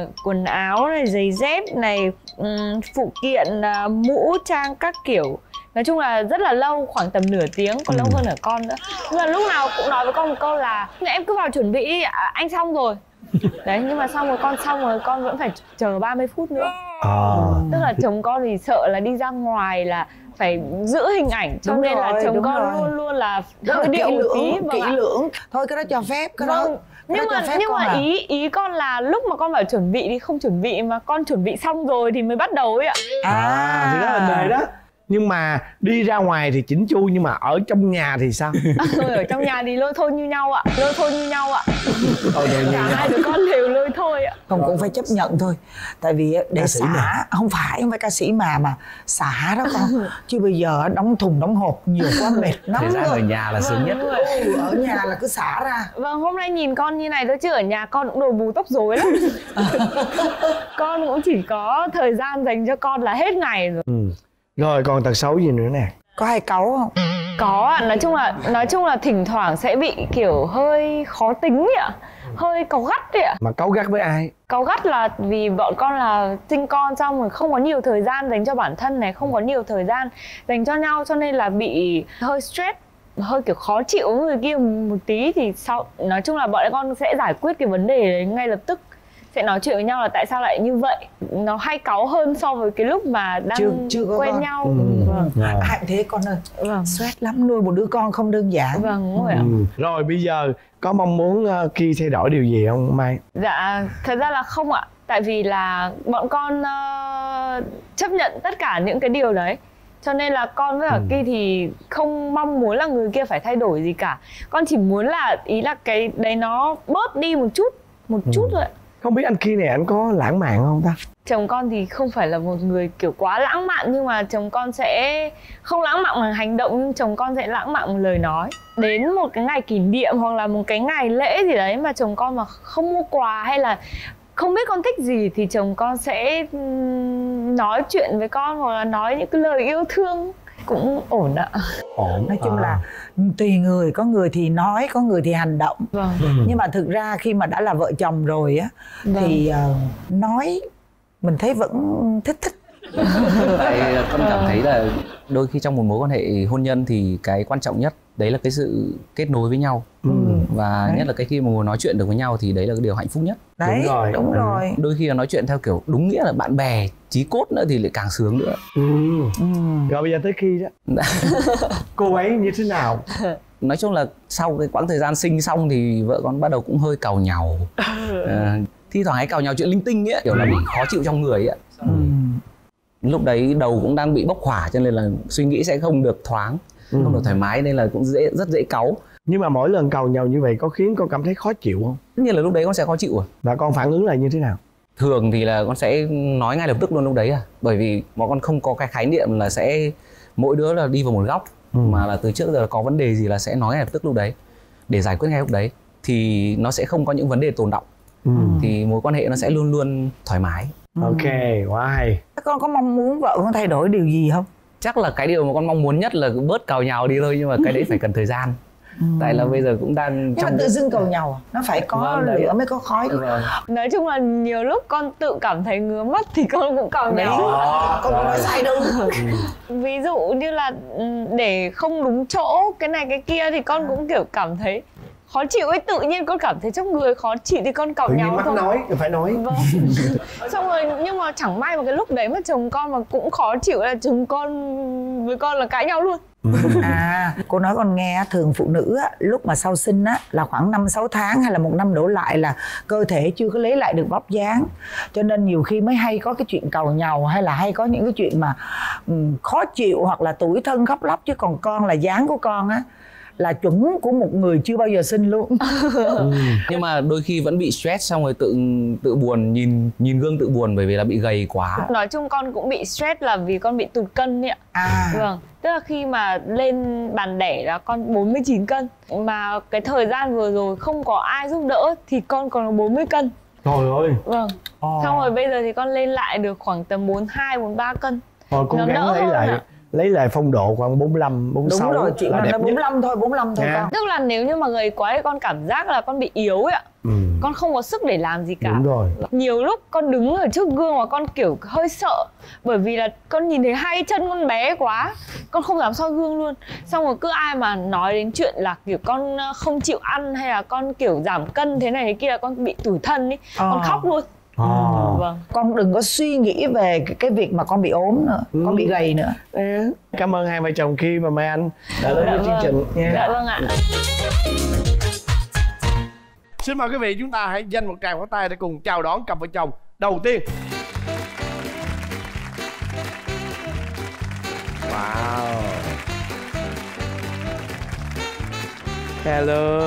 Uh, quần áo này, giày dép này, um, phụ kiện, uh, mũ trang các kiểu. Nói chung là rất là lâu, khoảng tầm nửa tiếng, còn ừ. lâu hơn ở con nữa. Nhưng mà lúc nào cũng nói với con một câu là em cứ vào chuẩn bị đi, à, anh xong rồi. Đấy, nhưng mà xong rồi con xong rồi con vẫn phải chờ ba mươi phút nữa. À. Tức là chồng con thì sợ là đi ra ngoài là phải giữ hình ảnh, cho nên là chồng con rồi. luôn luôn là rất là điệu kỹ lưỡng, kỹ lưỡng. Thôi cái đó cho phép, cái vâng. đó. Cái nhưng đó mà nhưng mà à? ý ý con là lúc mà con bảo chuẩn bị thì không chuẩn bị, mà con chuẩn bị xong rồi thì mới bắt đầu ấy ạ. À, à thì đó là vấn đề đó. Nhưng mà đi ra ngoài thì chỉnh chu, nhưng mà ở trong nhà thì sao? Rồi ở trong nhà thì lôi thôi như nhau ạ, lôi thôi như nhau ạ. Thôi đều cả hai đứa con đều lôi thôi ạ. Không, cũng phải chấp nhận thôi. Tại vì để xả, không phải không phải ca sĩ mà mà xả đó con. Chứ bây giờ đóng thùng đóng hộp nhiều quá mệt lắm. Thế ra ở nhà là sướng nhất. Ừ, ở nhà là cứ xả ra. Vâng, hôm nay nhìn con như này thôi chứ ở nhà con cũng đồ bù tóc rối lắm. Con cũng chỉ có thời gian dành cho con là hết ngày rồi. Ừ. Rồi còn tật xấu gì nữa nè? Có hay cáu không? Có, nói chung là nói chung là thỉnh thoảng sẽ bị kiểu hơi khó tính ạ, hơi cáu gắt đấy ạ. Mà cáu gắt với ai? Cáu gắt là vì bọn con là sinh con xong rồi không có nhiều thời gian dành cho bản thân này, không có nhiều thời gian dành cho nhau, cho nên là bị hơi stress, hơi kiểu khó chịu với người kia một tí thì sau nói chung là bọn con sẽ giải quyết cái vấn đề đấy ngay lập tức. Sẽ nói chuyện với nhau là tại sao lại như vậy. Nó hay cáu hơn so với cái lúc mà đang chưa, chưa quen con. nhau. Ừ. Vâng. À. À, thế con ơi, vâng. stress lắm, nuôi một đứa con không đơn giản. Vâng, đúng rồi, ừ. ạ. Rồi bây giờ có mong muốn uh, Ki thay đổi điều gì không Mai? Dạ, thật ra là không ạ. Tại vì là bọn con uh, chấp nhận tất cả những cái điều đấy. Cho nên là con với cả Ki thì không mong muốn là người kia phải thay đổi gì cả. Con chỉ muốn là ý là cái đấy nó bớt đi một chút, một ừ. chút thôi ạ. Không biết anh Ki này anh có lãng mạn không ta? Chồng con thì không phải là một người kiểu quá lãng mạn, nhưng mà chồng con sẽ không lãng mạn bằng hành động, nhưng chồng con sẽ lãng mạn bằng lời nói. Đến một cái ngày kỷ niệm hoặc là một cái ngày lễ gì đấy mà chồng con mà không mua quà hay là không biết con thích gì thì chồng con sẽ nói chuyện với con hoặc là nói những cái lời yêu thương, cũng ổn ạ. Ổn. Nói chung à. là tùy người, có người thì nói, có người thì hành động. Vâng. Ừ. Nhưng mà thực ra khi mà đã là vợ chồng rồi á, vâng. thì uh, nói mình thấy vẫn thích thích. Tại con cảm thấy là đôi khi trong một mối quan hệ hôn nhân thì cái quan trọng nhất đấy là cái sự kết nối với nhau, ừ. và đấy. nhất là cái khi mà ngồi nói chuyện được với nhau thì đấy là cái điều hạnh phúc nhất. Đấy, đúng rồi, đúng rồi. Đôi khi là nói chuyện theo kiểu đúng nghĩa là bạn bè chí cốt nữa thì lại càng sướng nữa. Ừ. ừ. Rồi bây giờ tới khi đó. Cô ấy như thế nào? Nói chung là sau cái quãng thời gian sinh xong thì vợ con bắt đầu cũng hơi càu nhàu, à, thi thoảng hay càu nhàu chuyện linh tinh ấy, kiểu là bị khó chịu trong người ấy. Ừ. Lúc đấy đầu cũng đang bị bốc hỏa cho nên là suy nghĩ sẽ không được thoáng, ừ. không được thoải mái, nên là cũng dễ rất dễ cáu. Nhưng mà mỗi lần càu nhàu như vậy có khiến con cảm thấy khó chịu không? Tất nhiên là lúc đấy con sẽ khó chịu rồi. Và con phản ứng là như thế nào? Thường thì là con sẽ nói ngay lập tức luôn lúc đấy, à, bởi vì bọn con không có cái khái niệm là sẽ mỗi đứa là đi vào một góc, ừ. mà là từ trước giờ là có vấn đề gì là sẽ nói ngay lập tức lúc đấy để giải quyết ngay lúc đấy, thì nó sẽ không có những vấn đề tồn đọng, ừ. thì mối quan hệ nó sẽ luôn luôn thoải mái. Ok, quá hay. Con có mong muốn vợ con thay đổi điều gì không? Chắc là cái điều mà con mong muốn nhất là bớt càu nhàu đi thôi, nhưng mà cái đấy phải cần thời gian. Ừ. Tại là bây giờ cũng đang nhưng trong... mà tự dưng càu nhàu nó phải có vâng, lửa mới có khói. Vâng. Nói chung là nhiều lúc con tự cảm thấy ngứa mắt thì con cũng càu nhàu. Con có nói sai đâu. Ví dụ như là để không đúng chỗ cái này cái kia thì con cũng kiểu cảm thấy khó chịu ấy, tự nhiên con cảm thấy trong người khó chịu thì con càu nhàu thôi. nói, phải nói. Vâng. Xong rồi nhưng mà chẳng may mà cái lúc đấy mà chồng con mà cũng khó chịu là chồng con với con là cãi nhau luôn. À, cô nói con nghe, thường phụ nữ á, lúc mà sau sinh á, là khoảng năm sáu tháng hay là một năm đổ lại là cơ thể chưa có lấy lại được vóc dáng. Cho nên nhiều khi mới hay có cái chuyện càu nhàu hay là hay có những cái chuyện mà um, khó chịu hoặc là tủi thân khóc lóc. Chứ còn con là dáng của con á là chuẩn của một người chưa bao giờ sinh luôn. ừ. Nhưng mà đôi khi vẫn bị stress xong rồi tự tự buồn, nhìn nhìn gương tự buồn bởi vì là bị gầy quá. Nói chung con cũng bị stress là vì con bị tụt cân ấy ạ. À. Vâng, tức là khi mà lên bàn đẻ là con bốn mươi chín cân, mà cái thời gian vừa rồi không có ai giúp đỡ thì con còn bốn mươi cân. Trời ơi. Vâng. À. Xong rồi bây giờ thì con lên lại được khoảng tầm bốn mươi hai, bốn mươi ba cân. Rồi con gắng lấy lại. Ạ. Lấy lại phong độ khoảng bốn mươi lăm, bốn mươi sáu. Đúng rồi, chị là đẹp bốn mươi lăm thôi, bốn mươi lăm thôi à. Con. Tức là nếu như mà gầy quá thì con cảm giác là con bị yếu ấy ạ. ừ. Con không có sức để làm gì cả. Đúng rồi. Nhiều lúc con đứng ở trước gương mà con kiểu hơi sợ. Bởi vì là con nhìn thấy hai chân con bé quá, con không dám soi gương luôn. Xong rồi cứ ai mà nói đến chuyện là kiểu con không chịu ăn hay là con kiểu giảm cân thế này thế kia là con bị tủi thân ấy. à. Con khóc luôn. À. Vâng. Con đừng có suy nghĩ về cái, cái việc mà con bị ốm nữa, ừ. con bị gầy nữa. ừ. Cảm ơn hai vợ chồng Kim và Mai Anh đã đến với chương trình. Dạ, dạ vâng ạ. Xin mời quý vị, chúng ta hãy dành một tràng pháo tay để cùng chào đón cặp vợ chồng đầu tiên. Wow. Hello.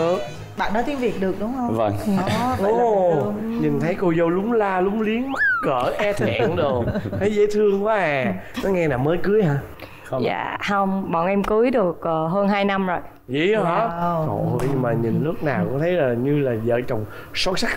Bạn nói tiếng Việt được đúng không? Vâng. Đó, vậy oh, là nhìn thấy cô dâu lúng la lúng liếng, mắc cỡ, e thẹn đồ, thấy dễ thương quá à. Nó nghe là mới cưới hả? Không. Dạ không, bọn em cưới được uh, hơn hai năm rồi. Vậy wow. hả? Trời ơi, mà nhìn lúc nào cũng thấy là như là vợ chồng son sắc.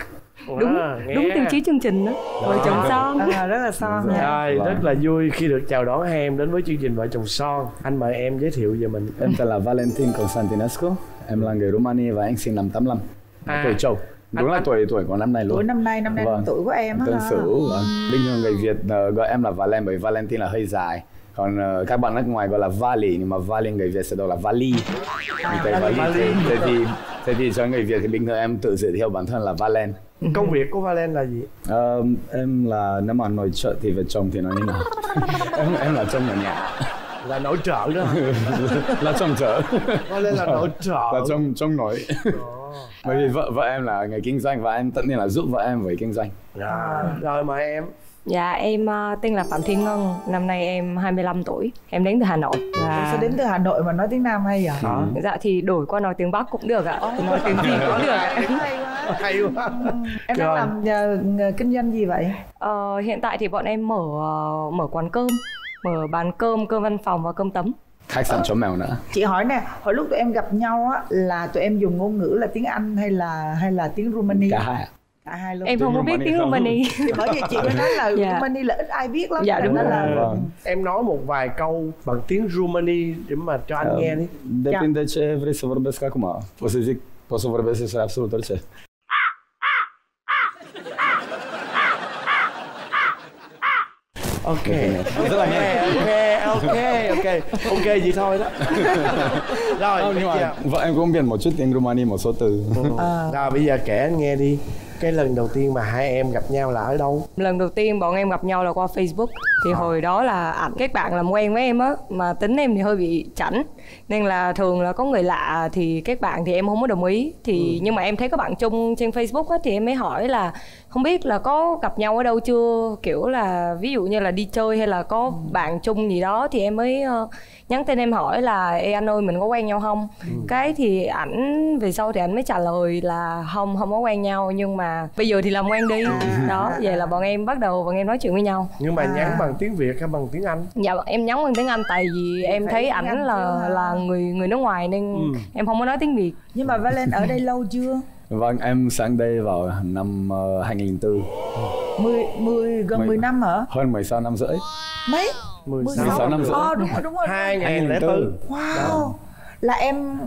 Đúng, à, đúng tiêu chí chương trình đó, đó. Vợ chồng son à, rất là son. Rồi, vâng. Rất là vui khi được chào đón hai em đến với chương trình Vợ Chồng Son. Anh mời em giới thiệu về mình. Em tên là Valentin Constantinescu. Em là người Romania và anh sinh năm tám mươi lăm. À, tuổi Trâu. Đúng anh, là tuổi tuổi của năm nay luôn. Tuổi năm nay, năm nay vâng. tuổi của em á. Tên Sửu. Bình thường người Việt gọi em là Valen bởi Valentin là hơi dài. Còn uh, các bạn nước ngoài gọi là Vali, nhưng mà Vali người Việt sẽ đọc là Vali. À, Vali. Vali. Vali. Thế thì thế thì cho người Việt thì bình thường em tự giới thiệu bản thân là Valen. Công việc của Valen là gì? Uh, em là nếu mà nội trợ thì vợ chồng thì nói như nào? em em là trông ở nhà. Là nội trợ đó. Là trông trợ. Valen là nội trợ. Là trông trông nội. Bởi vì vợ vợ em là người kinh doanh và em tất nhiên là giúp vợ em với kinh doanh. À, rồi mời em. Dạ, em tên là Phạm Thị Ngân, năm nay em hai mươi lăm tuổi, em đến từ Hà Nội. Và... sao đến từ Hà Nội mà nói tiếng Nam hay vậy? Ừ. Dạ thì đổi qua nói tiếng Bắc cũng được ạ, à. Nói tiếng gì cũng được ạ. Hay quá, hay quá. Em đang làm uh, kinh doanh gì vậy? Uh, hiện tại thì bọn em mở uh, mở quán cơm, mở bán cơm, cơm văn phòng và cơm tấm. Khách sạn chó mèo nữa. Chị hỏi nè, hồi lúc tụi em gặp nhau á, là tụi em dùng ngôn ngữ là tiếng Anh hay là hay là tiếng Romania? Cả hai ạ. cả hai luôn. Em không có biết tiếng của Mini thì bởi vì chị mới nói là dạ. Mini là ít ai biết lắm. Dạ đúng rồi. Là... Vâng. Em nói một vài câu bằng tiếng Rumani để mà cho anh um, nghe đi. Depinde ce vrei să vorbesc acum. Pot să zic, pot să vorbesc despre absolut orice. Ok, rất là nghe. Ok, ok, ok, ok gì thôi đó. Rồi, không, nhưng mà giờ... vợ em cũng biết một chút tiếng Rumani, một số từ. À. Rồi bây giờ kể anh nghe đi. Cái lần đầu tiên mà hai em gặp nhau là ở đâu? Lần đầu tiên bọn em gặp nhau là qua Facebook. Thì à. Hồi đó là ảnh các bạn làm quen với em á. Mà tính em thì hơi bị chảnh, nên là thường là có người lạ thì các bạn thì em không có đồng ý. Thì ừ. Nhưng mà em thấy các bạn chung trên Facebook á, thì em mới hỏi là không biết là có gặp nhau ở đâu chưa, kiểu là ví dụ như là đi chơi hay là có ừ. bạn chung gì đó. Thì em mới uh, nhắn tin em hỏi là ê anh ơi mình có quen nhau không? ừ. Cái thì ảnh về sau thì ảnh mới trả lời là không, không có quen nhau, nhưng mà bây giờ thì làm quen đi. Đó, vậy là bọn em bắt đầu bọn em nói chuyện với nhau. Nhưng mà à. Nhắn bằng tiếng Việt hay bằng tiếng Anh? Dạ em nhắn bằng tiếng Anh, tại vì em thấy ảnh là là người người nước ngoài nên ừ. em không có nói tiếng Việt. Nhưng mà Valen ở đây lâu chưa? Vâng, em sang đây vào năm uh, hai nghìn không trăm lẻ bốn. mười, mười, gần mười năm hả? Hơn mười sáu năm rưỡi. Mấy? mười sáu năm rưỡi. Ờ đúng rồi, đúng rồi. hai nghìn không trăm lẻ bốn. Wow. Là em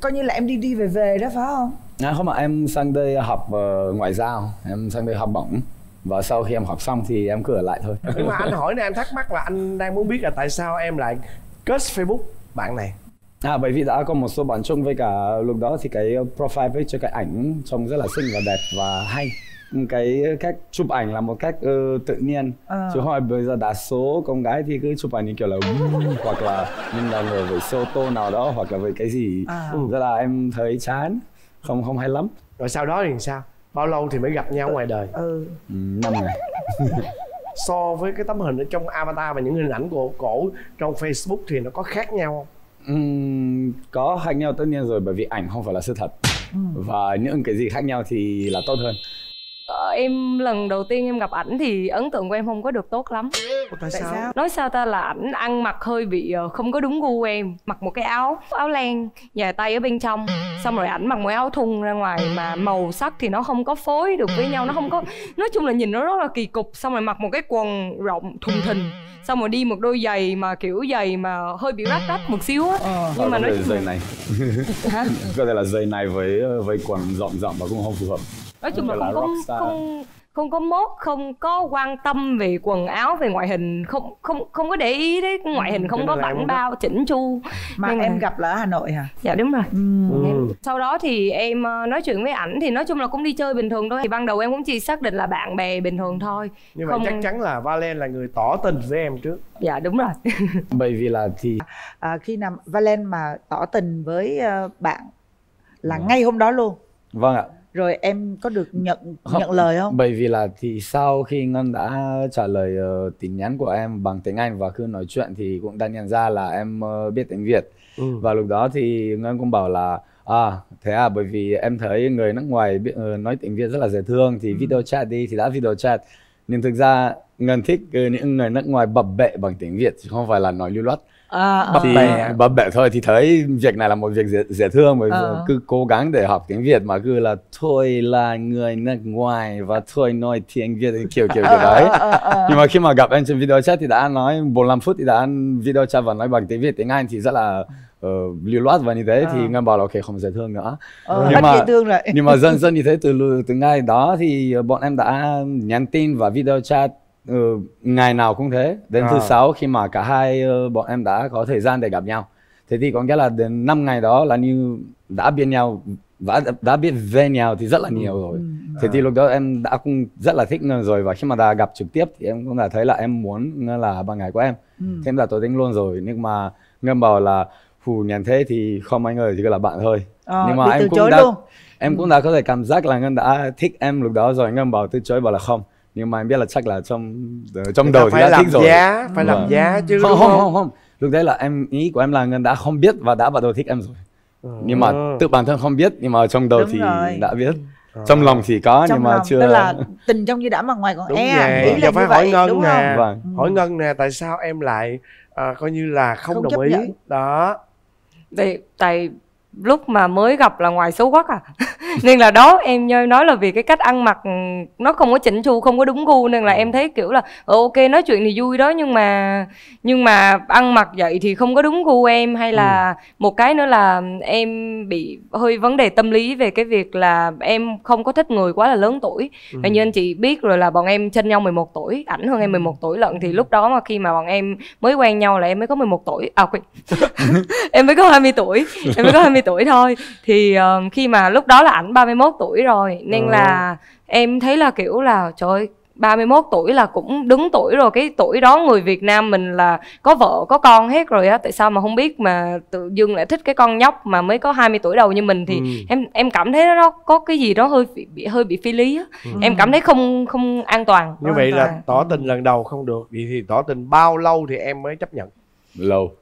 coi như là em đi đi về về đó phải không? À, không mà em sang đây học uh, ngoại giao, em sang đây học bổng. Và sau khi em học xong thì em cứ ở lại thôi. Nhưng mà anh hỏi này em thắc mắc là anh đang muốn biết là tại sao em lại kết Facebook bạn này? À bởi vì đã có một số bạn chung với cả lúc đó thì cái profile với cho cái ảnh trông rất là xinh và đẹp và hay. Cái cách chụp ảnh là một cách uh, tự nhiên à. Chứ hỏi bây giờ đa số con gái thì cứ chụp ảnh như kiểu là hoặc là mình là người với sô tô nào đó hoặc là với cái gì à. Rất là em thấy chán, không không hay lắm. Rồi sau đó thì sao? Bao lâu thì mới gặp nhau ngoài đời? Ừ. năm ngày. So với cái tấm hình ở trong avatar và những hình ảnh của cổ trong Facebook thì nó có khác nhau không? Uhm, có khác nhau tất nhiên rồi, bởi vì ảnh không phải là sự thật. Ừ. Và những cái gì khác nhau thì là tốt hơn. Ờ, em lần đầu tiên em gặp ảnh thì ấn tượng của em không có được tốt lắm. Tại, Tại sao? Nói sao ta là ảnh ăn mặc hơi bị không có đúng gu em. Mặc một cái áo, áo len, dài tay ở bên trong. Xong rồi ảnh mặc một áo thun ra ngoài mà màu sắc thì nó không có phối được với nhau. Nó không có, nói chung là nhìn nó rất là kỳ cục. Xong rồi mặc một cái quần rộng thùng thình. Xong rồi đi một đôi giày mà kiểu giày mà hơi bị rách rách một xíu á. Ờ, nhưng mà nói chung giày này hả? Có thể là giày này với với quần rộng rộng và cũng không phù hợp. Nói chung là không có, không, không có mốt, không có quan tâm về quần áo, về ngoại hình, không không không có để ý đấy, ngoại hình không có bảnh bao, chỉnh chu. Mà nên em là... gặp là ở Hà Nội hả? Dạ đúng rồi. Ừ. Em... Sau đó thì em nói chuyện với ảnh thì nói chung là cũng đi chơi bình thường thôi. Thì ban đầu em cũng chỉ xác định là bạn bè bình thường thôi. Nhưng không... mà chắc chắn là Valen là người tỏ tình với em trước. Dạ đúng rồi. Bởi vì là thì à, khi nào Valen mà tỏ tình với bạn là ừ. ngay hôm đó luôn. Vâng ạ. Rồi em có được nhận không, nhận lời không? Bởi vì là thì sau khi Ngân đã trả lời uh, tin nhắn của em bằng tiếng Anh và cứ nói chuyện thì cũng đã nhận ra là em uh, biết tiếng Việt. Ừ. Và lúc đó thì Ngân cũng bảo là à thế à, bởi vì em thấy người nước ngoài biết, uh, nói tiếng Việt rất là dễ thương thì ừ. video chat đi, thì đã video chat. Nhưng thực ra Ngân thích uh, những người nước ngoài bập bẹ bằng tiếng Việt chứ không phải là nói lưu loát. À, bập à. bẹ bập bẹ thôi thì thấy việc này là một việc dễ, dễ thương mà à. Cứ cố gắng để học tiếng Việt mà cứ là thôi là người nước ngoài và thôi nói tiếng Việt kiểu kiểu à, đấy à, à, à. Nhưng mà khi mà gặp em trên video chat thì đã nói bốn mươi lăm phút thì đã video chat và nói bằng tiếng Việt tiếng Anh thì rất là Uh, lưu loát và như thế à. Thì Ngân bảo là ok không dễ thương nữa à, nhưng, mà, thương rồi. Nhưng mà dần dần như thế từ từ ngày đó thì bọn em đã nhắn tin và video chat uh, ngày nào cũng thế đến à. Thứ sáu khi mà cả hai uh, bọn em đã có thời gian để gặp nhau. Thế thì có nghĩa là đến năm ngày đó là như đã biết nhau và đã biết về nhau thì rất là nhiều rồi. Ừ. À. Thế thì lúc đó em đã cũng rất là thích Ngân rồi và khi mà đã gặp trực tiếp thì em cũng đã thấy là em muốn là bạn gái của em. Ừ. Thế em đã tối tính luôn rồi nhưng mà Ngân bảo là phù nhận thế thì không anh ơi, chỉ là bạn thôi. À, nhưng mà em cũng đã luôn. Em cũng đã có thể cảm giác là Ngân đã thích em lúc đó rồi. Ngân bảo từ chối bảo là không. Nhưng mà em biết là chắc là trong trong đầu thì đã thích rồi. Giá, phải làm giá chứ. Không, không không không. Lúc đấy là em ý của em là Ngân đã không biết và đã bắt đầu thích em rồi. Ừ. Nhưng mà tự bản thân không biết nhưng mà trong đầu đúng thì rồi. Đã biết. Trong lòng thì có trong nhưng mà lòng, chưa. Tức là tình trong như đã mà ngoài còn đúng e. Ý là phải hỏi Ngân nè. Hỏi Ngân nè tại sao em lại coi như là không đồng ý đó. Tại, tại lúc mà mới gặp là ngoài số quắc à. Nên là đó em nói là vì cái cách ăn mặc nó không có chỉnh chu, không có đúng gu, nên là em thấy kiểu là ok nói chuyện thì vui đó, nhưng mà nhưng mà ăn mặc vậy thì không có đúng gu em. Hay là ừ. một cái nữa là em bị hơi vấn đề tâm lý về cái việc là em không có thích người quá là lớn tuổi. ừ. Và như anh chị biết rồi là bọn em chênh nhau mười một tuổi, ảnh hơn em mười một tuổi lận. Thì lúc đó mà khi mà bọn em mới quen nhau là em mới có mười một tuổi, à quên em mới có hai mươi tuổi, em mới có hai mươi tuổi thôi. Thì uh, khi mà lúc đó là ảnh ba mươi mốt tuổi rồi, nên ừ. là em thấy là kiểu là trời ơi, ba mươi mốt tuổi là cũng đứng tuổi rồi. Cái tuổi đó người Việt Nam mình là có vợ có con hết rồi á, tại sao mà không biết mà tự dưng lại thích cái con nhóc mà mới có hai mươi tuổi đầu như mình. Thì ừ. em em cảm thấy nó có cái gì đó hơi bị hơi bị phi lý á. ừ. Em cảm thấy không không an toàn. Như vậy là tỏ tình lần đầu không được, vậy thì tỏ tình bao lâu thì em mới chấp nhận? Lâu.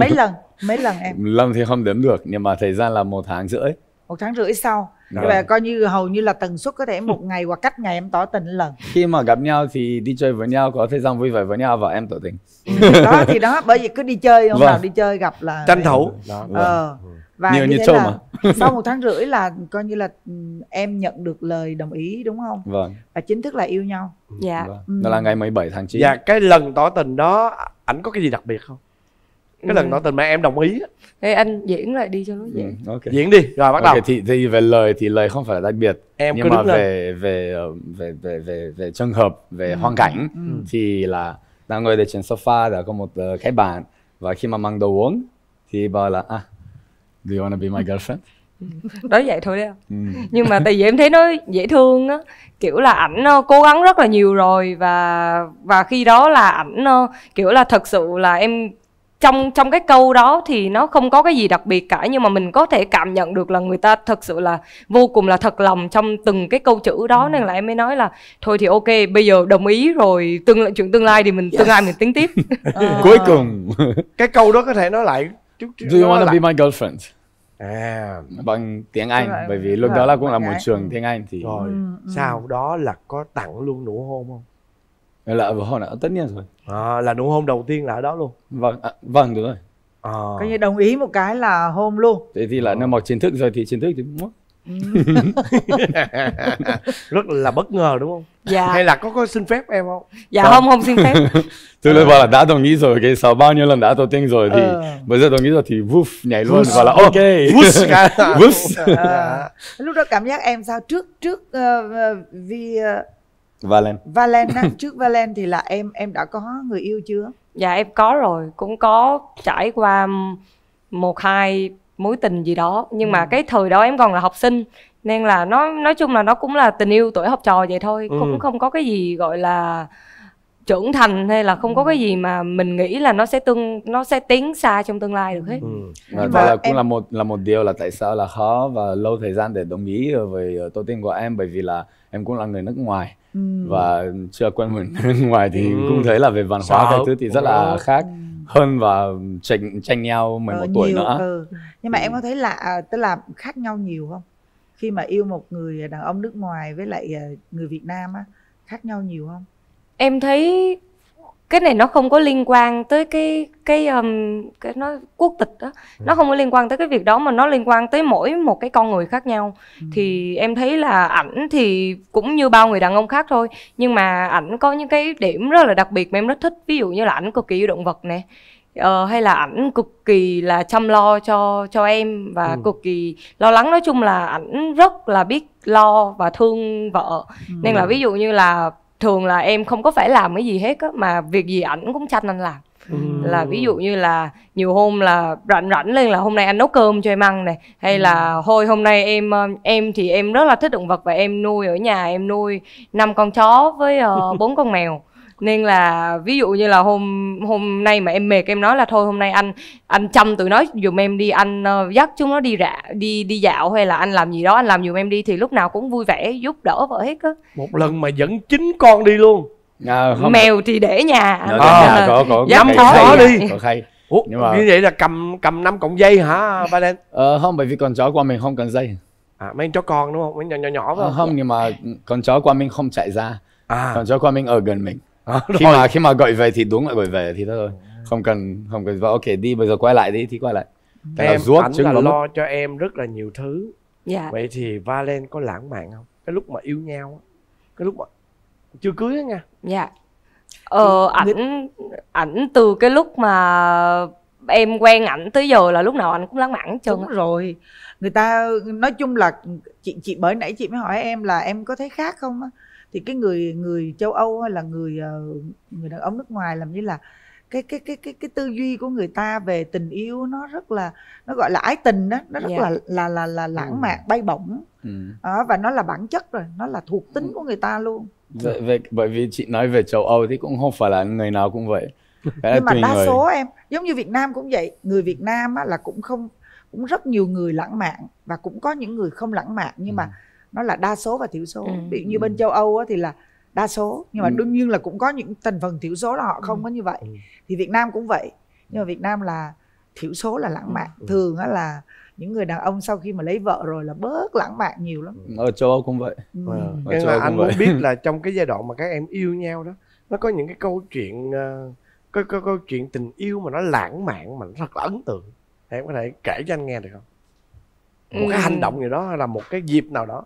Mấy lần? Mấy lần em? Lần thì không đếm được, nhưng mà thời gian là một tháng rưỡi. Một tháng rưỡi sau. Và coi như hầu như là tần suất có thể một ngày hoặc cách ngày em tỏ tình lần. Khi mà gặp nhau thì đi chơi với nhau, có thời gian vui vẻ với nhau và em tỏ tình. Đó thì đó, bởi vì cứ đi chơi, hôm vâng. nào đi chơi gặp là tranh thủ. Đó, ờ, vâng. Và nhiều như thế là mà. Sau một tháng rưỡi là coi như là em nhận được lời đồng ý đúng không? Vâng. Và chính thức là yêu nhau. Dạ. Vâng. Ừ. Đó là ngày mười bảy tháng chín. Dạ, cái lần tỏ tình đó ảnh có cái gì đặc biệt không? Cái lần tỏ tình mà em đồng ý. Ê, anh diễn lại đi cho nó dễ. Ừ, okay. Diễn đi rồi bắt đầu. Okay, thì, thì về lời thì lời không phải là đặc biệt em, nhưng mà về, về về về về về trường hợp về ừ. hoàn cảnh ừ. thì là đang ngồi trên sofa đã có một uh, cái bàn, và khi mà mang đồ uống thì bảo là ah, do you wanna be my girlfriend? Đó vậy thôi đấy. ừ. Nhưng mà tại vì em thấy nó dễ thương á, kiểu là ảnh cố gắng rất là nhiều rồi, và và khi đó là ảnh kiểu là thật sự là em trong trong cái câu đó thì nó không có cái gì đặc biệt cả, nhưng mà mình có thể cảm nhận được là người ta thật sự là vô cùng là thật lòng trong từng cái câu chữ đó. ừ. Nên là em mới nói là thôi thì ok, bây giờ đồng ý rồi, tương chuyện tương lai thì mình yes. tương lai mình tính tiếp. à. Cuối cùng cái câu đó có thể nói lại trước, trước do you wanna be my girlfriend à, bằng tiếng Anh, bởi vì lúc đó là cũng là một trường tiếng Anh thì rồi. ừ. Sau đó là có tặng luôn nụ hôn không? Là nụ hôn, tất nhiên rồi. À, là nụ hôn đầu tiên là ở đó luôn. Vâng, à, vâng đúng rồi. À. Coi như đồng ý một cái là hôn luôn. Thế thì là nó mặc chính thức rồi thì chính thức thì rất là bất ngờ đúng không? Dạ. Hay là có có xin phép em không? Dạ không, không, không xin phép. Tôi ừ. bảo là đã đồng ý rồi, cái sau bao nhiêu lần đã tỏ tình rồi thì ừ. bây giờ đồng ý rồi thì vuf nhảy luôn và là ok. Vuf. Vuf. À, lúc đó cảm giác em sao trước trước uh, vì uh, Valen. Valen á, trước Valen thì là em em đã có người yêu chưa? Dạ em có rồi, cũng có trải qua một hai mối tình gì đó, nhưng ừ. mà cái thời đó em còn là học sinh nên là nó nói chung là nó cũng là tình yêu tuổi học trò vậy thôi, ừ. cũng không có cái gì gọi là trưởng thành hay là không có cái gì mà mình nghĩ là nó sẽ tương nó sẽ tiến xa trong tương lai được hết. Ừ. Nhưng mà là cũng em... là một là một điều là tại sao là khó và lâu thời gian để đồng ý về tổ tiên của em, bởi vì là em cũng là người nước ngoài. Ừ. Và chưa quen mình bên ngoài thì ừ. cũng thấy là về văn hóa cái thứ thì rất là khác ừ. hơn, và tranh tranh nhau mười một ờ, tuổi nhiều, nữa. Ừ. Nhưng mà ừ. em có thấy là tức là khác nhau nhiều không? Khi mà yêu một người đàn ông nước ngoài với lại người Việt Nam á, khác nhau nhiều không? Em thấy cái này nó không có liên quan tới cái cái um, cái nó quốc tịch đó, nó không có liên quan tới cái việc đó, mà nó liên quan tới mỗi một cái con người khác nhau. ừ. Thì em thấy là ảnh thì cũng như bao người đàn ông khác thôi, nhưng mà ảnh có những cái điểm rất là đặc biệt mà em rất thích. Ví dụ như là ảnh cực kỳ yêu động vật nè, uh, hay là ảnh cực kỳ là chăm lo cho cho em và ừ. cực kỳ lo lắng. Nói chung là ảnh rất là biết lo và thương vợ. ừ. Nên là ví dụ như là thường là em không có phải làm cái gì hết á, mà việc gì ảnh cũng tranh anh làm. ừ. Là ví dụ như là nhiều hôm là rảnh rảnh lên là hôm nay anh nấu cơm cho em ăn này, hay ừ. là thôi hôm nay em em thì em rất là thích động vật và em nuôi ở nhà, em nuôi năm con chó với bốn uh, con mèo. Nên là ví dụ như là hôm hôm nay mà em mệt, em nói là thôi hôm nay anh anh chăm tụi nó dùm em đi, anh uh, dắt chúng nó đi rạ đi đi dạo hay là anh làm gì đó anh làm dùm em đi, thì lúc nào cũng vui vẻ giúp đỡ vợ hết á. Một lần mà dẫn chín con đi luôn. À, không. Mèo thì để nhà. Đó, à, có có dám có đi. Có khay. Ủa, nhưng mà như vậy là cầm cầm năm cọng dây hả Valen? Ờ, không, bởi vì con chó qua mình không cần dây. À, mấy chó con đúng không? Mấy nhỏ nhỏ nhỏ phải không? Không, nhưng mà con chó qua mình không chạy ra. À. Con chó qua mình ở gần mình. À, khi rồi. mà khi mà gọi về thì đúng là gọi về thì thôi, không cần không cần. Ok, đi bây giờ quay lại đi thì quay lại. em ảnh là lo cho em rất là nhiều thứ. Dạ. Vậy thì Valen có lãng mạn không? Cái lúc mà yêu nhau, cái lúc mà chưa cưới á nha. Dạ. Ờ, ảnh ảnh từ cái lúc mà em quen ảnh tới giờ là lúc nào ảnh cũng lãng mạn chứ. Đúng rồi. Người ta nói chung là chị chị bởi nãy chị mới hỏi em là em có thấy khác không á, thì cái người người châu Âu hay là người người đàn ông nước ngoài làm như là cái cái cái cái cái tư duy của người ta về tình yêu nó rất là, nó gọi là ái tình đó, nó rất yeah. là là là là lãng ừ. mạn, bay bổng. Ừ. À, và nó là bản chất rồi, nó là thuộc tính ừ. của người ta luôn. Vậy, vậy, bởi vì chị nói về châu Âu thì cũng không phải là người nào cũng vậy. Cái nhưng mà đa người. Số em giống như Việt Nam cũng vậy, người Việt Nam á, là cũng không cũng rất nhiều người lãng mạn và cũng có những người không lãng mạn, nhưng ừ. mà nó là đa số và thiểu số. Ừ. Ví dụ như ừ. bên châu Âu á, thì là đa số, nhưng mà ừ. đương nhiên là cũng có những thành phần thiểu số là họ không ừ. có như vậy. Ừ. Thì Việt Nam cũng vậy, nhưng mà Việt Nam là thiểu số là lãng mạn. Ừ. Thường á là những người đàn ông sau khi mà lấy vợ rồi là bớt lãng mạn nhiều lắm. Ở châu Âu cũng vậy. Ừ. Ở châu Âu anh cũng muốn biết là trong cái giai đoạn mà các em yêu nhau đó, nó có những cái câu chuyện có, có câu chuyện tình yêu mà nó lãng mạn mà nó rất là ấn tượng, em có thể kể cho anh nghe được không? Một ừ. cái hành động gì đó hay là một cái dịp nào đó,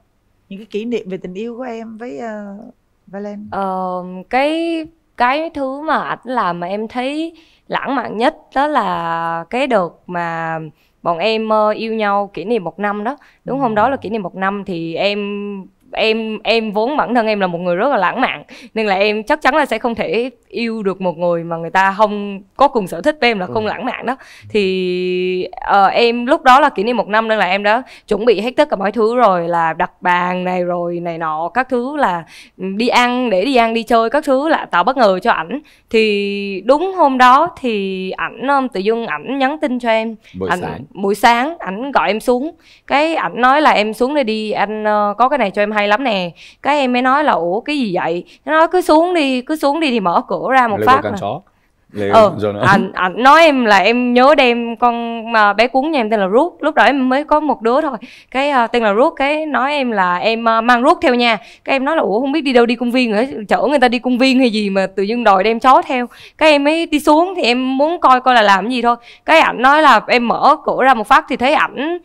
những cái kỷ niệm về tình yêu của em với uh, Valen. Ờ, cái cái thứ mà ảnh làm mà em thấy lãng mạn nhất đó là cái đợt mà bọn em yêu nhau kỷ niệm một năm đó. Đúng ừ. hôm đó là kỷ niệm một năm thì em em em vốn bản thân em là một người rất là lãng mạn, nên là em chắc chắn là sẽ không thể yêu được một người mà người ta không có cùng sở thích với em là không ừ. lãng mạn đó. Thì uh, em lúc đó là kỷ niệm một năm nên là em đã chuẩn bị hết tất cả mọi thứ rồi, là đặt bàn này rồi này nọ các thứ, là đi ăn để đi ăn đi chơi các thứ, là tạo bất ngờ cho ảnh. Thì đúng hôm đó thì ảnh tự dưng ảnh nhắn tin cho em buổi ảnh, sáng buổi sáng ảnh gọi em xuống, cái ảnh nói là em xuống đây đi anh uh, có cái này cho em hay lắm nè. Cái em mới nói là ủa cái gì vậy, nó nói cứ xuống đi cứ xuống đi thì mở cửa ra một Lê phát ờ, anh, anh nói em là em nhớ đem con mà bé cuốn nhà em tên là Ruth, lúc đó em mới có một đứa thôi, cái uh, tên là Ruth, cái nói em là em uh, mang Ruth theo nha. Cái em nói là ủa không biết đi đâu, đi công viên nữa, chở người ta đi công viên hay gì mà tự dưng đòi đem chó theo. Cái em mới đi xuống thì em muốn coi coi là làm cái gì thôi, cái ảnh nói là em mở cửa ra một phát thì thấy ảnh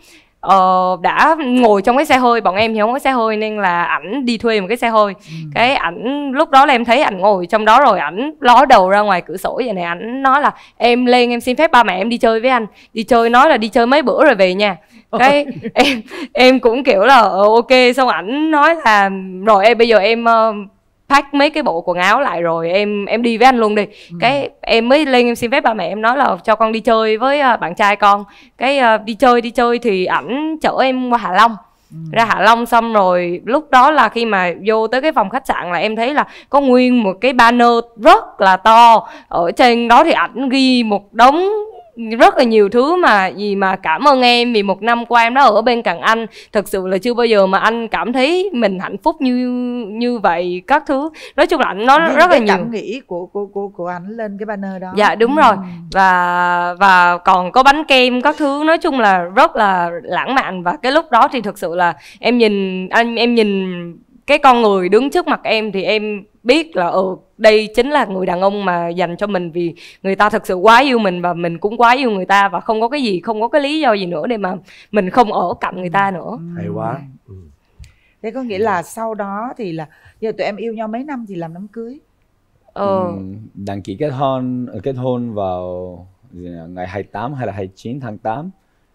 Ờ, đã ngồi trong cái xe hơi. Bọn em thì không có xe hơi nên là ảnh đi thuê một cái xe hơi. ừ. Cái ảnh lúc đó là em thấy ảnh ngồi trong đó rồi ảnh ló đầu ra ngoài cửa sổ vậy này, ảnh nói là em lên em xin phép ba mẹ em đi chơi với anh, đi chơi, nói là đi chơi mấy bữa rồi về nha. Cái em em cũng kiểu là ok, xong ảnh nói là rồi em bây giờ em uh, pack mấy cái bộ quần áo lại rồi em em đi với anh luôn đi. ừ. Cái em mới lên em xin phép ba mẹ, em nói là cho con đi chơi với uh, bạn trai con. Cái uh, đi chơi đi chơi thì ảnh chở em qua Hạ Long. ừ. Ra Hạ Long xong rồi lúc đó là khi mà vô tới cái phòng khách sạn là em thấy là có nguyên một cái banner rất là to, ở trên đó thì ảnh ghi một đống rất là nhiều thứ mà gì mà cảm ơn em vì một năm qua em đã ở bên cạnh anh, thật sự là chưa bao giờ mà anh cảm thấy mình hạnh phúc như như vậy các thứ. Nói chung là anh nói rất là nhiều cảm nghĩ của của của của anh lên cái banner đó. Dạ đúng ừ. rồi. Và và còn có bánh kem các thứ, nói chung là rất là lãng mạn. Và cái lúc đó thì thật sự là em nhìn anh em nhìn cái con người đứng trước mặt em thì em biết là ừ, đây chính là người đàn ông mà dành cho mình, vì người ta thật sự quá yêu mình và mình cũng quá yêu người ta, và không có cái gì, không có cái lý do gì nữa để mà mình không ở cạnh người ta nữa. Hay quá. ừ. Thế có nghĩa là sau đó thì là giờ tụi em yêu nhau mấy năm thì làm đám cưới? ờ. ừ, Đăng ký kết hôn kết hôn vào ngày hai mươi tám hay là hai mươi chín tháng tám.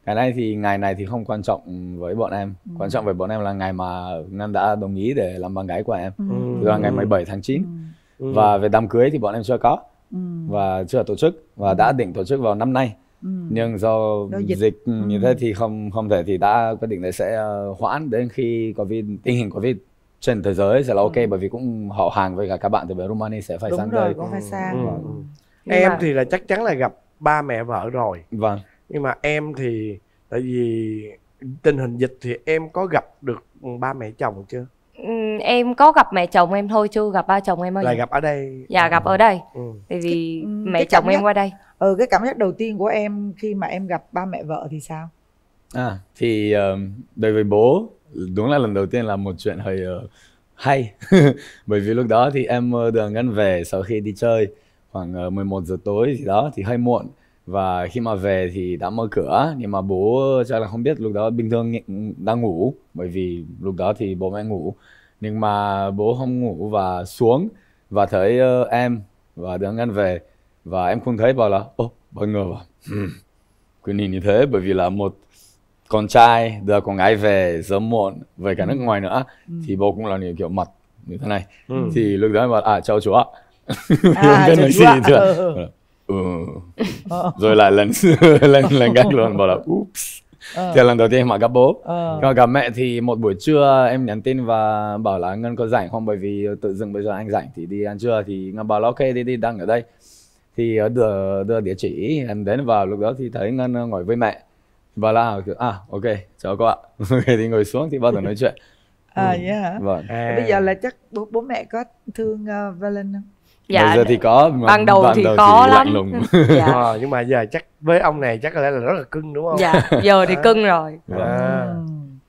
Ngày nay thì ngày này thì không quan trọng với bọn em. ừ. Quan trọng với bọn em là ngày mà Ngân đã đồng ý để làm bạn gái của em. ừ. Là ngày mười bảy tháng chín. ừ. Ừ. Và về đám cưới thì bọn em chưa có. ừ. Và chưa tổ chức. Và đã định tổ chức vào năm nay. ừ. Nhưng do dịch, dịch ừ. như thế thì không không thể, thì đã quyết định là sẽ hoãn đến khi COVID, tình hình COVID trên thế giới sẽ là ok. ừ. Bởi vì cũng họ hàng với cả các bạn từ bên Romania sẽ phải. Đúng sang rồi, đây phải sang. Ừ. Ừ. Ừ. Em mà... thì là chắc chắn là gặp ba mẹ vợ rồi. Vâng. Nhưng mà em thì tại vì tình hình dịch thì em có gặp được ba mẹ chồng chưa? Ừ, em có gặp mẹ chồng em thôi, chưa gặp ba chồng em ơi. Là gặp ở đây? Dạ gặp ừ. ở đây. ừ. Tại vì cái, mẹ cái chồng em qua đây. Ừ, cái cảm giác đầu tiên của em khi mà em gặp ba mẹ vợ thì sao? À, thì uh, đối với bố đúng là lần đầu tiên là một chuyện hơi uh, hay. Bởi vì lúc đó thì em đưa Ngân về sau khi đi chơi khoảng uh, mười một giờ tối gì đó thì hơi muộn. Và khi mà về thì đã mở cửa, nhưng mà bố chắc là không biết, lúc đó bình thường đang ngủ, bởi vì lúc đó thì bố mẹ ngủ. Nhưng mà bố không ngủ và xuống và thấy em và đang ăn về. Và em không thấy, bảo là ô, bất ngờ bảo cứ nhìn như thế, bởi vì là một con trai đưa con gái về sớm muộn, về cả nước ngoài nữa, ừ. thì bố cũng là nhiều kiểu mặt như thế này, ừ. thì lúc đó em bảo à chào chú ạ, à, cái này gì chưa, ừ. ừ. ừ. rồi lại lần lần lần gắt luôn, bảo là oops. Ờ. Thì lần đầu tiên em mà gặp bố, ờ. còn gặp mẹ thì một buổi trưa em nhắn tin và bảo là Ngân có rảnh không, bởi vì tự dưng bây giờ anh rảnh thì đi ăn trưa, thì Ngân bảo là ok đi đi, đang ở đây. Thì đưa, đưa địa chỉ, em đến vào lúc đó thì thấy Ngân ngồi với mẹ. Và là à ok chào cô ạ, thì ngồi xuống thì bắt đầu nói chuyện. À vậy hả? Vâng. À. Bây giờ là chắc bố, bố mẹ có thương uh, Valen không? Dạ, bây giờ thì có, ban đầu ban thì đầu có thì lắm. Dạ. À, nhưng mà giờ chắc với ông này chắc có lẽ là rất là cưng đúng không? Dạ, giờ thì cưng rồi. À. À.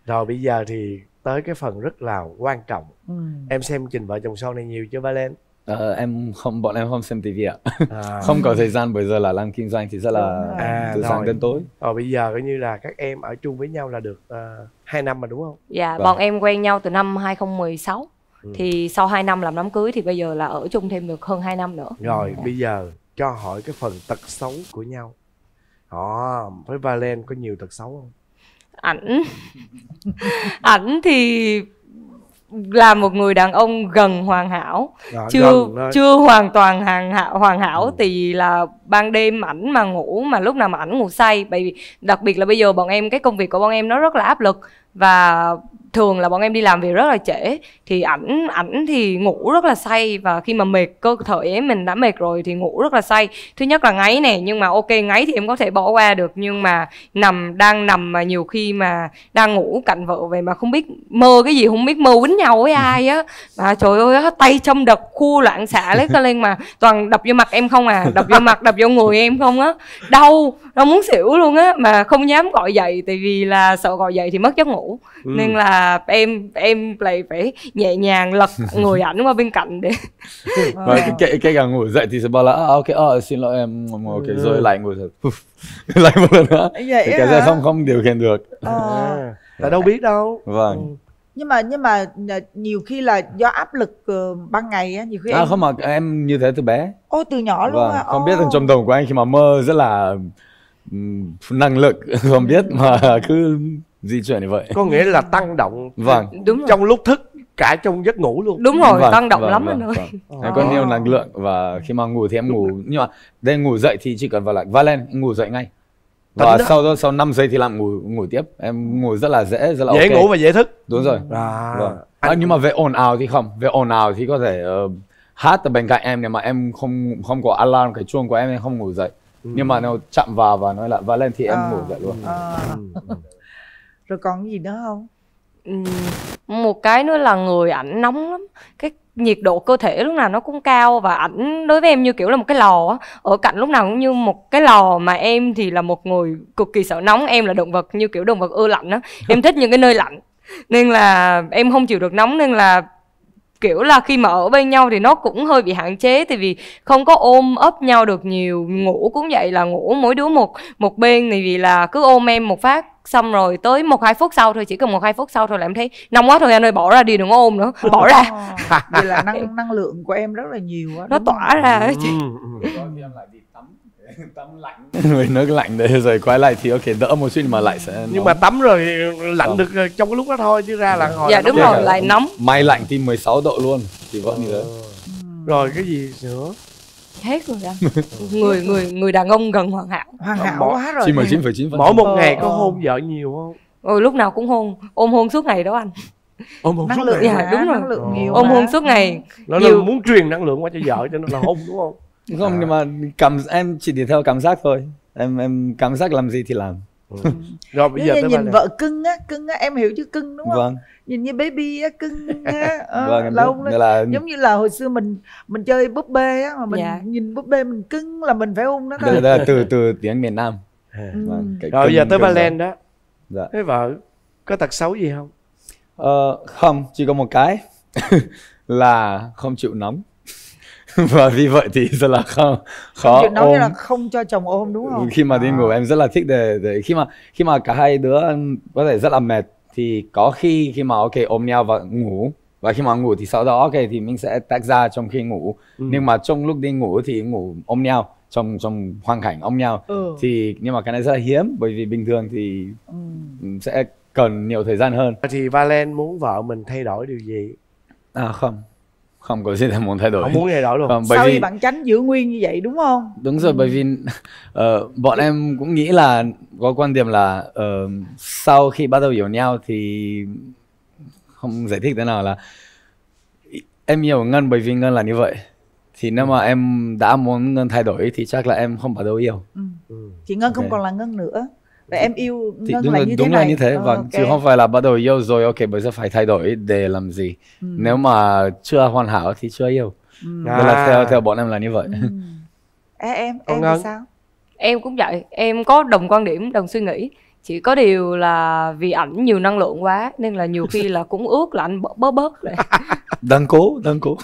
Rồi bây giờ thì tới cái phần rất là quan trọng. Ừ. Em xem trình Vợ Chồng Son này nhiều chưa Valen? Ờ, em không, bọn em không xem tivi ạ, à. không có thời gian, bây giờ là làm kinh doanh thì rất là à, từ rồi. sáng đến tối. Rồi bây giờ coi như là các em ở chung với nhau là được uh, hai năm mà đúng không? Dạ, vâng. Bọn em quen nhau từ năm hai không một sáu, ừ. thì sau hai năm làm đám cưới thì bây giờ là ở chung thêm được hơn hai năm nữa. Rồi dạ. bây giờ cho hỏi cái phần tật xấu của nhau. Họ oh, với Valen có nhiều tật xấu không? Ảnh ảnh thì là một người đàn ông gần hoàn hảo, à, chưa chưa hoàn toàn hoàn hảo hoàn hảo ừ. thì là ban đêm ảnh mà ngủ, mà lúc nào mà ảnh ngủ say, bởi vì đặc biệt là bây giờ bọn em, cái công việc của bọn em nó rất là áp lực và thường là bọn em đi làm việc rất là trễ, thì ảnh ảnh thì ngủ rất là say, và khi mà mệt, cơ thể mình đã mệt rồi thì ngủ rất là say. Thứ nhất là ngáy nè, nhưng mà ok, ngáy thì em có thể bỏ qua được, nhưng mà nằm, đang nằm mà nhiều khi mà đang ngủ cạnh vợ về mà không biết mơ cái gì, không biết mơ quýnh nhau với ai á, mà trời ơi á, tay trong đập khu loạn xạ lấy cái lên mà toàn đập vô mặt em không à, đập vô mặt, đập vô người em không á, đau đau muốn xỉu luôn á, mà không dám gọi dậy, tại vì là sợ gọi dậy thì mất giấc ngủ, ừ. nên là À, em em lại phải nhẹ nhàng lật người ảnh qua bên cạnh để và à. cái cái gần ngủ dậy thì sẽ bảo là à, ok à, xin lỗi em, ok ừ. rồi lại ngủ dậy lại một lần nữa thì cái ra không không điều khiển được, à. À. là đâu biết đâu. Vâng. Ừ. nhưng mà nhưng mà nhiều khi là do áp lực ban ngày á, nhiều khi à, em... không mà em như thế từ bé. Ô từ nhỏ luôn. Vâng. À. Không biết rằng trong đầu của anh khi mà mơ rất là năng lực, không biết mà cứ di chuyển như vậy, có nghĩa là tăng động. Vâng. Đúng trong rồi. Lúc thức cả trong giấc ngủ luôn. Đúng rồi. Vâng, tăng động vâng, lắm anh ơi. Em có nhiều năng lượng và khi mà ngủ thì em ngủ, nhưng mà đây ngủ dậy thì chỉ cần vào lại Valen ngủ dậy ngay và sau đó sau năm giây thì làm ngủ ngủ tiếp. Em ngủ rất là dễ, rất là dễ okay. ngủ và dễ thức. Đúng rồi. À, vâng. Anh... à, nhưng mà về ồn ào thì không, về ồn ào thì có thể uh, hát ở bên cạnh em, nhưng mà em không không có alarm, cái chuông của em em không ngủ dậy. Ừ. Nhưng mà nó chạm vào và nói là Valen thì em à, ngủ dậy luôn. À. Ừ. Rồi còn gì nữa không? Ừ, một cái nữa là người ảnh nóng lắm, cái nhiệt độ cơ thể lúc nào nó cũng cao, và ảnh đối với em như kiểu là một cái lò á, ở cạnh lúc nào cũng như một cái lò, mà em thì là một người cực kỳ sợ nóng, em là động vật như kiểu động vật ưa lạnh á, em thích những cái nơi lạnh nên là em không chịu được nóng, nên là kiểu là khi mà ở bên nhau thì nó cũng hơi bị hạn chế, tại vì không có ôm ấp nhau được nhiều. Ngủ cũng vậy, là ngủ mỗi đứa một một bên, thì vì là cứ ôm em một phát xong rồi tới một hai phút sau thôi, chỉ cần một hai phút sau thôi là em thấy nóng quá, thôi anh ơi bỏ ra đi, đừng có ôm nữa, bỏ ra. À, vậy là năng năng lượng của em rất là nhiều đó, nó tỏa không? Ra đó chị. Tắm lạnh với nước lạnh để rồi quay lại thì ok đỡ một chút, mà lại sẽ nhưng nóng. Mà tắm rồi lạnh ừ. được trong cái lúc đó thôi, chứ ra là ngồi dạ đúng rồi lại nóng, may lạnh thì mười sáu độ luôn thì vẫn như thế. Rồi cái gì nữa hết rồi anh. người người người đàn ông gần hoàn hảo hoàn hảo bỏ, quá rồi. Chín phẩy chín mỗi một ngày có hôn vợ nhiều không? Ôi lúc nào cũng hôn, ôm hôn suốt ngày đó anh. Ôm hôn năng suốt lượng ngày dạ, đúng năng rồi lượng nhiều ôm mà. Hôn suốt ngày nó nhiều... muốn truyền năng lượng qua cho vợ cho nên là hôn đúng không? Không, nhưng mà cảm, em chỉ đi theo cảm giác thôi, em em cảm giác làm gì thì làm. Ừ. Rồi bây giờ nhìn vợ cưng á, cưng á, em hiểu chứ cưng đúng không? Vâng. Nhìn như baby á, cưng á, à, vâng, là ông là... giống như là hồi xưa mình mình chơi búp bê á, mà mình dạ. nhìn búp bê mình cưng là mình phải ung đó thôi. Đây là từ từ tiếng miền Nam. Vâng, cái rồi cưng, giờ tới Valen đó, dạ. Thế vợ có tật xấu gì không? Ờ, không, chỉ có một cái là không chịu nóng. Và vì vậy thì rất là khó, khó chuyện ôm. Nói là không cho chồng ôm đúng không? Khi mà đi ngủ em rất là thích để, để khi mà khi mà cả hai đứa có thể rất là mệt thì có khi khi mà ok ôm nhau và ngủ, và khi mà ngủ thì sau đó ok thì mình sẽ tách ra trong khi ngủ. Ừ. Nhưng mà trong lúc đi ngủ thì ngủ ôm nhau trong trong hoàn cảnh ôm nhau. Ừ. Thì nhưng mà cái này rất là hiếm bởi vì bình thường thì ừ. sẽ cần nhiều thời gian hơn. Thì Valen muốn vợ mình thay đổi điều gì? À không. Không có gì là muốn thay đổi. Không muốn thay đổi luôn. Không, bởi Sao vì... bạn tránh giữ nguyên như vậy đúng không? Đúng rồi, ừ. bởi vì uh, bọn em cũng nghĩ là có quan điểm là uh, sau khi bắt đầu hiểu nhau thì không giải thích thế nào là em hiểu Ngân bởi vì Ngân là như vậy. Thì nếu ừ. mà em đã muốn Ngân thay đổi thì chắc là em không bắt đầu yêu. Ừ. Chị Ngân okay. không còn là Ngân nữa. Và em yêu Ngân là, là như thế này. Đúng là như thế, và chứ không phải là bắt đầu yêu rồi ok bây giờ phải thay đổi để làm gì. Ừ. Nếu mà chưa hoàn hảo thì chưa yêu. Ừ. À. Đó là theo, theo bọn em là như vậy. Ừ. À, em em thì sao? Em cũng vậy, em có đồng quan điểm, đồng suy nghĩ. Chỉ có điều là vì ảnh nhiều năng lượng quá nên là nhiều khi là cũng ước là anh bớt bớt lại. Đang cố, đang cố.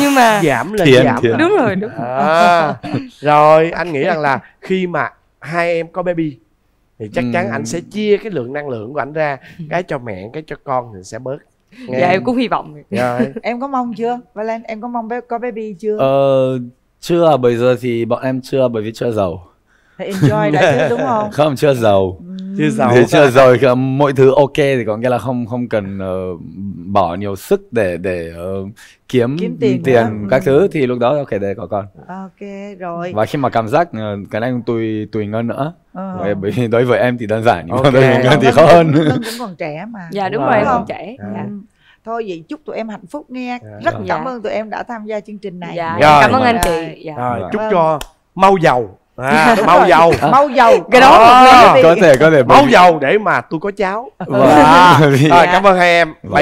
Nhưng mà giảm là thiện, giảm. Thiện. Đúng rồi, đúng rồi. À. Rồi, anh nghĩ rằng là khi mà hai em có baby thì chắc ừ. chắn anh sẽ chia cái lượng năng lượng của anh ra, cái cho mẹ, cái cho con thì sẽ bớt. Nghe dạ em cũng hy vọng. Rồi. Em có mong chưa? Valen, em có mong có baby chưa? Ờ, chưa, bây giờ thì bọn em chưa bởi vì chưa giàu. Phải enjoy đã chứ đúng không? Không, chưa giàu. Chưa giàu. Thì chưa giàu, mọi thứ ok thì còn cái là không không cần uh, bỏ nhiều sức để để uh, kiếm, kiếm tiền, tiền các ừ. thứ thì lúc đó ok để có con. Ok rồi. Và khi mà cảm giác uh, cái này tùy tùy Ngân nữa. Ờ. Bởi vì đối với em thì đơn giản nhưng okay. đối với Ngân thì khó hơn. Ngân cũng còn trẻ mà. Dạ đúng, đúng rồi, em còn trẻ. À. Dạ. Thôi vậy chúc tụi em hạnh phúc nghe. À. Rất dạ. cảm ơn tụi em đã tham gia chương trình này. Dạ. Dạ. Cảm ơn anh chị. Dạ. Rồi. Rồi. Chúc cho mau giàu. À, mau dầu à. Mau dầu cái đó à, có thể có thể mau dầu để mà tôi có cháu. Wow. Rồi, cảm ơn hai em.